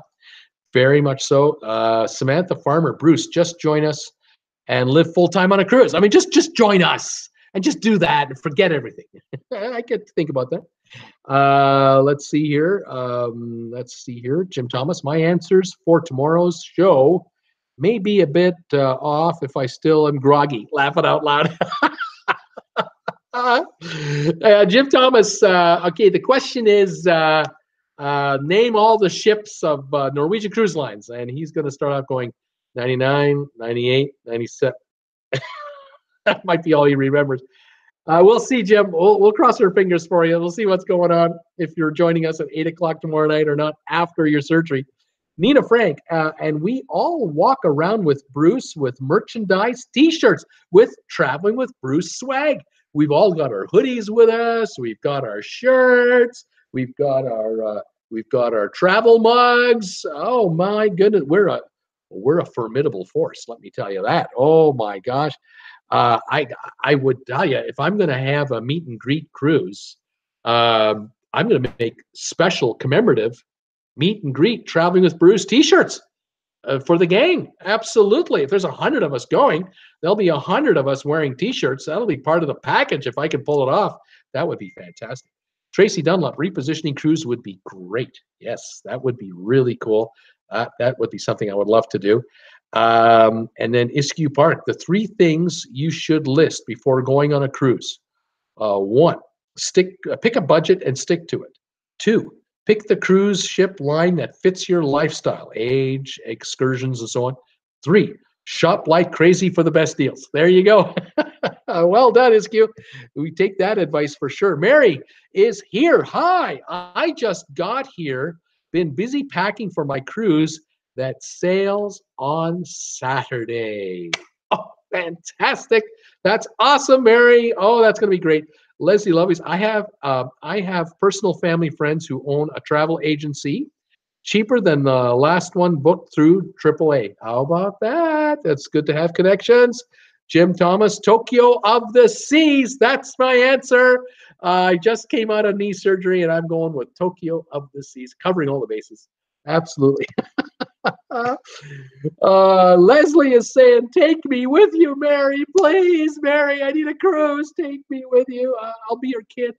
very much so. Uh, Samantha Farmer, Bruce, just join us and live full-time on a cruise. I mean, just, just join us and just do that and forget everything. I get to think about that. Uh, let's see here. Um, let's see here. Jim Thomas, my answers for tomorrow's show may be a bit uh, off if I still am groggy. Laughing out loud. uh, Jim Thomas, uh, okay, the question is, uh, uh, name all the ships of uh, Norwegian Cruise Lines. And he's going to start off going ninety-nine, ninety-eight, ninety-seven. That might be all he remembers. Uh, we'll see, Jim. We'll, we'll cross our fingers for you. We'll see what's going on, if you're joining us at eight o'clock tomorrow night or not after your surgery. Nina Frank, uh, and we all walk around with Bruce with merchandise, T-shirts, with Traveling with Bruce swag. We've all got our hoodies with us. We've got our shirts. We've got our uh, we've got our travel mugs. Oh my goodness, we're a we're a formidable force. Let me tell you that. Oh my gosh, uh, I I would tell you if I'm going to have a meet and greet cruise, uh, I'm going to make special commemorative meet and greet Traveling with Bruce T-shirts uh, for the gang. Absolutely. If there's a hundred of us going, there'll be a hundred of us wearing T-shirts. That'll be part of the package. If I can pull it off, that would be fantastic. Tracy Dunlop, repositioning cruise would be great. Yes, that would be really cool. Uh, that would be something I would love to do. Um, and then Iskew Park, the three things you should list before going on a cruise. Uh, one, stick, uh, pick a budget and stick to it. Two, pick the cruise ship line that fits your lifestyle, age, excursions, and so on. Three, shop like crazy for the best deals. There you go. Well done, S Q. We take that advice for sure. Mary is here. Hi, I just got here. Been busy packing for my cruise that sails on Saturday. Oh, fantastic. That's awesome, Mary. Oh, that's going to be great. Leslie Lovies, I have uh, I have personal family friends who own a travel agency, cheaper than the last one booked through triple A. How about that? That's good to have connections. Jim Thomas, Tokyo of the Seas. That's my answer. Uh, I just came out of knee surgery, and I'm going with Tokyo of the Seas, covering all the bases. Absolutely. uh, Leslie is saying, take me with you, Mary, please, Mary, I need a cruise, take me with you, uh, I'll be your kid.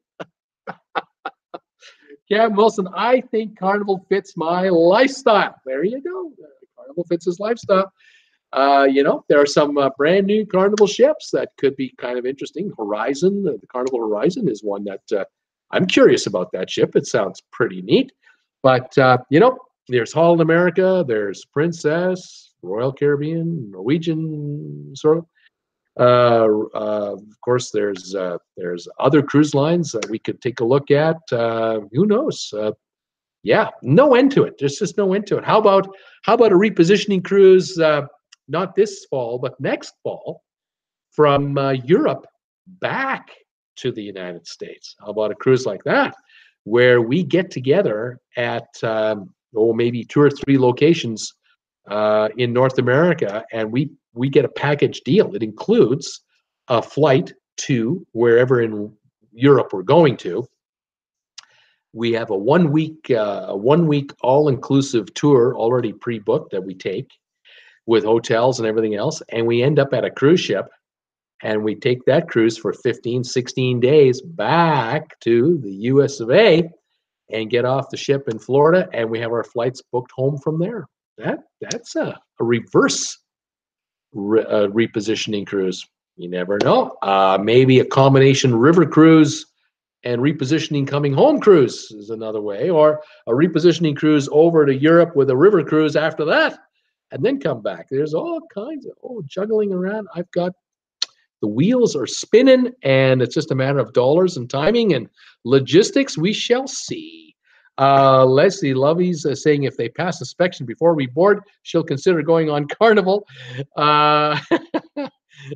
Cam Wilson, I think Carnival fits my lifestyle. There you go, Carnival fits his lifestyle. Uh, you know, there are some uh, brand new Carnival ships that could be kind of interesting. Horizon, the Carnival Horizon is one that uh, I'm curious about that ship, it sounds pretty neat, but uh, you know, there's Holland America, there's Princess, Royal Caribbean, Norwegian, sort of. Uh, uh, of course, there's uh, there's other cruise lines that we could take a look at. Uh, who knows? Uh, yeah, no end to it. There's just no end to it. How about how about a repositioning cruise? Uh, not this fall, but next fall, from uh, Europe back to the United States. How about a cruise like that, where we get together at um, or maybe two or three locations uh, in North America, and we, we get a package deal. It includes a flight to wherever in Europe we're going to. We have a one-week uh, a one-week all-inclusive tour already pre-booked that we take with hotels and everything else, and we end up at a cruise ship, and we take that cruise for fifteen, sixteen days back to the U S of A, and get off the ship in Florida, and we have our flights booked home from there. That That's a, a reverse re, uh, repositioning cruise. You never know. Uh, maybe a combination river cruise and repositioning coming home cruise is another way, or a repositioning cruise over to Europe with a river cruise after that, and then come back. There's all kinds of oh juggling around. I've got the wheels are spinning, and it's just a matter of dollars and timing and logistics. We shall see. Uh, Leslie Lovey's uh, saying if they pass inspection before we board, she'll consider going on Carnival. Uh,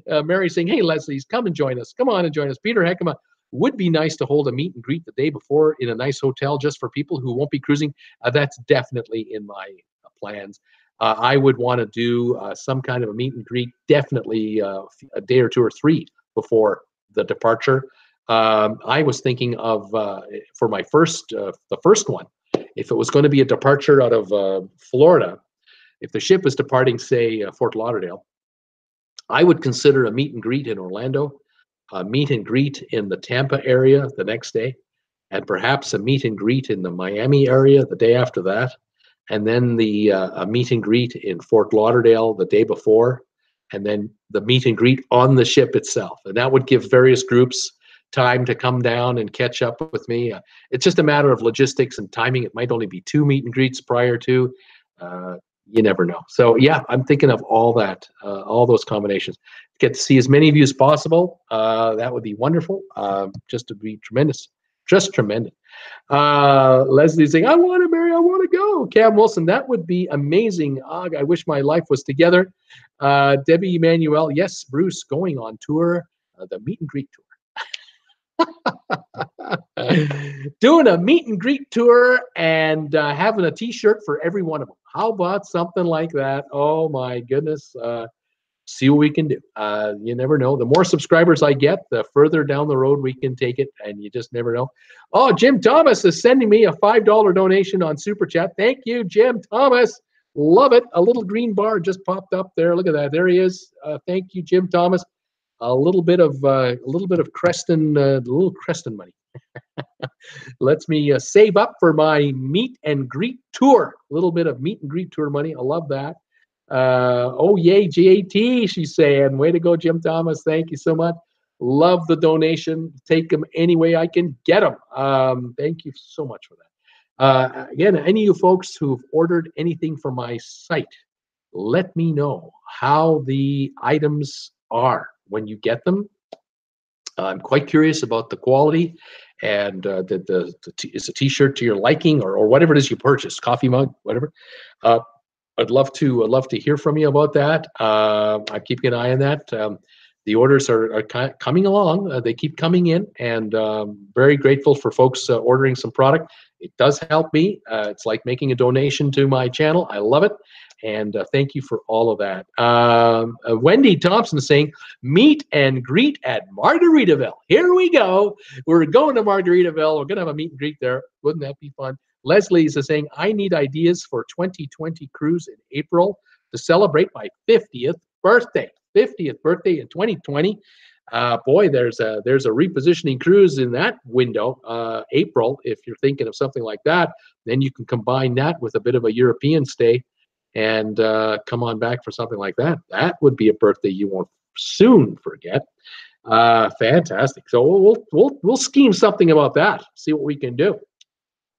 uh, Mary's saying, hey, Leslie's, come and join us. Come on and join us. Peter Heckema, would be nice to hold a meet and greet the day before in a nice hotel just for people who won't be cruising. Uh, that's definitely in my uh, plans. Uh, I would want to do uh, some kind of a meet and greet, definitely uh, a day or two or three before the departure. Um, I was thinking of uh, for my first, uh, the first one, if it was going to be a departure out of uh, Florida, if the ship is departing, say, uh, Fort Lauderdale, I would consider a meet and greet in Orlando, a meet and greet in the Tampa area the next day, and perhaps a meet and greet in the Miami area the day after that. And then the uh, a meet and greet in Fort Lauderdale the day before, and then the meet and greet on the ship itself. And that would give various groups time to come down and catch up with me. Uh, it's just a matter of logistics and timing. It might only be two meet and greets prior to. Uh, you never know. So, yeah, I'm thinking of all that, uh, all those combinations. Get to see as many of you as possible. Uh, that would be wonderful. Uh, just to be tremendous. Just tremendous. Uh, Leslie's saying, I want to marry, I want to go. Cam Wilson, that would be amazing. Oh, I wish my life was together. Uh, Debbie Emanuel, yes, Bruce, going on tour, uh, the meet and greet tour. Doing a meet and greet tour and uh, having a T-shirt for every one of them. How about something like that? Oh, my goodness. Uh, see what we can do. Uh, you never know. The more subscribers I get, the further down the road we can take it, and you just never know. Oh, Jim Thomas is sending me a five dollar donation on Super Chat. Thank you, Jim Thomas. Love it. A little green bar just popped up there. Look at that. There he is. Uh, thank you, Jim Thomas. A little bit of uh, a little bit of Creston, uh, little Creston money. Lets me uh, save up for my meet and greet tour. A little bit of meet and greet tour money. I love that. Uh, oh, yay, G A T, she's saying. Way to go, Jim Thomas. Thank you so much. Love the donation. Take them any way I can get them. Um, thank you so much for that. Uh, again, any of you folks who've ordered anything from my site, let me know how the items are when you get them. I'm quite curious about the quality and uh, the, the, the t is a T-shirt to your liking or, or whatever it is you purchased, coffee mug, whatever. Uh, I'd love to I'd love to hear from you about that. Uh, I'm keeping an eye on that. Um, the orders are, are kind of coming along. Uh, they keep coming in, and um, very grateful for folks uh, ordering some product. It does help me. Uh, it's like making a donation to my channel. I love it, and uh, thank you for all of that. Um, uh, Wendy Thompson is saying, meet and greet at Margaritaville. Here we go. We're going to Margaritaville. We're going to have a meet and greet there. Wouldn't that be fun? Leslie is saying, I need ideas for twenty twenty cruise in April to celebrate my fiftieth birthday. fiftieth birthday in twenty twenty. Uh, boy, there's a, there's a repositioning cruise in that window, uh, April. If you're thinking of something like that, then you can combine that with a bit of a European stay and uh, come on back for something like that. That would be a birthday you won't soon forget. Uh, fantastic. So we'll, we'll, we'll scheme something about that, see what we can do.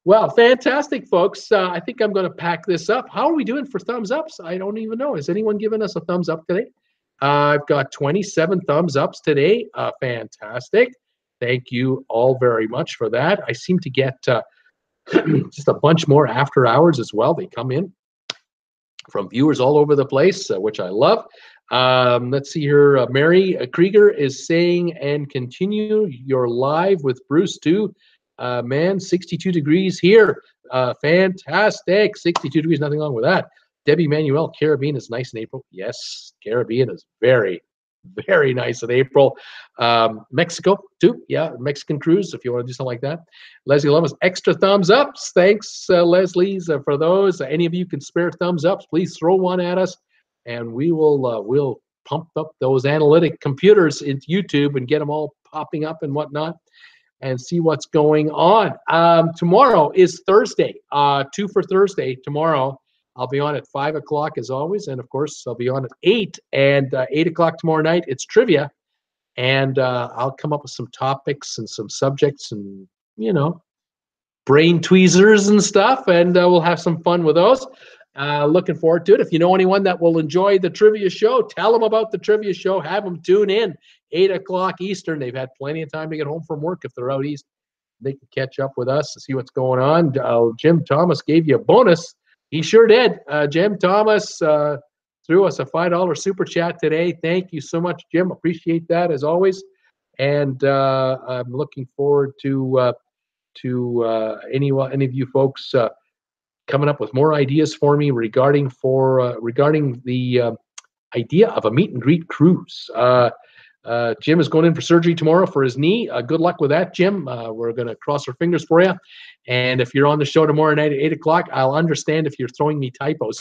Well, fantastic, folks. Uh, I think I'm going to pack this up. How are we doing for thumbs ups? I don't even know. Has anyone given us a thumbs up today? Uh, I've got twenty-seven thumbs ups today. Uh, fantastic. Thank you all very much for that. I seem to get uh, just a bunch more after hours as well. They come in from viewers all over the place, uh, which I love. Um, let's see here. Uh, Mary Krieger is saying, and continue your live with Bruce too. Uh, man, sixty-two degrees here. Uh, fantastic. sixty-two degrees, nothing wrong with that. Debbie Manuel, Caribbean is nice in April. Yes, Caribbean is very, very nice in April. Um, Mexico, too. Yeah, Mexican cruise, if you want to do something like that. Leslie Lomas, extra thumbs ups. Thanks, uh, Leslie's, uh, for those. Uh, any of you can spare thumbs ups, please throw one at us, and we will uh, we'll pump up those analytic computers into YouTube and get them all popping up and whatnot, and see what's going on. Um, tomorrow is Thursday, uh, two for Thursday. Tomorrow I'll be on at five o'clock as always. And of course I'll be on at eight and uh, eight o'clock tomorrow night. It's trivia. And uh, I'll come up with some topics and some subjects and, you know, brain tweezers and stuff, and uh, we'll have some fun with those. Uh, looking forward to it. If you know anyone that will enjoy the trivia show, tell them about the trivia show. Have them tune in, eight o'clock Eastern. They've had plenty of time to get home from work. If they're out east, they can catch up with us and see what's going on. Uh, Jim Thomas gave you a bonus. He sure did. Uh, Jim Thomas uh, threw us a five dollar super chat today. Thank you so much, Jim. Appreciate that, as always. And uh, I'm looking forward to uh, to uh, any, any of you folks uh, coming up with more ideas for me regarding for uh, regarding the uh, idea of a meet and greet cruise. Uh, uh, Jim is going in for surgery tomorrow for his knee. Uh, good luck with that, Jim. Uh, we're going to cross our fingers for you. And if you're on the show tomorrow night at eight o'clock, I'll understand if you're throwing me typos.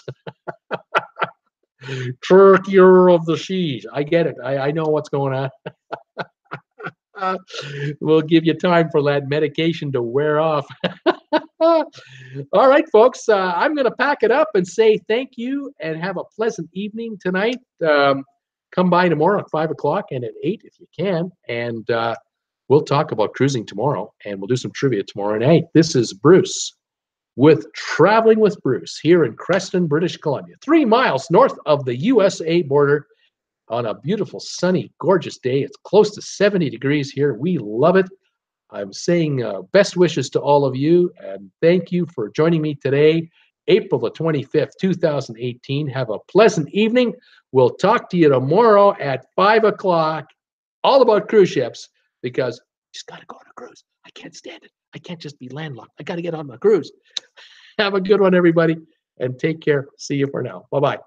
Explorer of the Seas. I get it. I, I know what's going on. Uh, we'll give you time for that medication to wear off. All right, folks, uh, I'm going to pack it up and say thank you and have a pleasant evening tonight. Um, come by tomorrow at five o'clock and at eight if you can, and uh, we'll talk about cruising tomorrow, and we'll do some trivia tomorrow night. This is Bruce with Traveling with Bruce here in Creston, British Columbia, three miles north of the U S A border. On a beautiful, sunny, gorgeous day. It's close to seventy degrees here. We love it. I'm saying uh, best wishes to all of you, and thank you for joining me today, April the twenty-fifth, two thousand eighteen. Have a pleasant evening. We'll talk to you tomorrow at five o'clock, all about cruise ships, because I just got to go on a cruise. I can't stand it. I can't just be landlocked. I got to get on my cruise. Have a good one, everybody, and take care. See you for now. Bye-bye.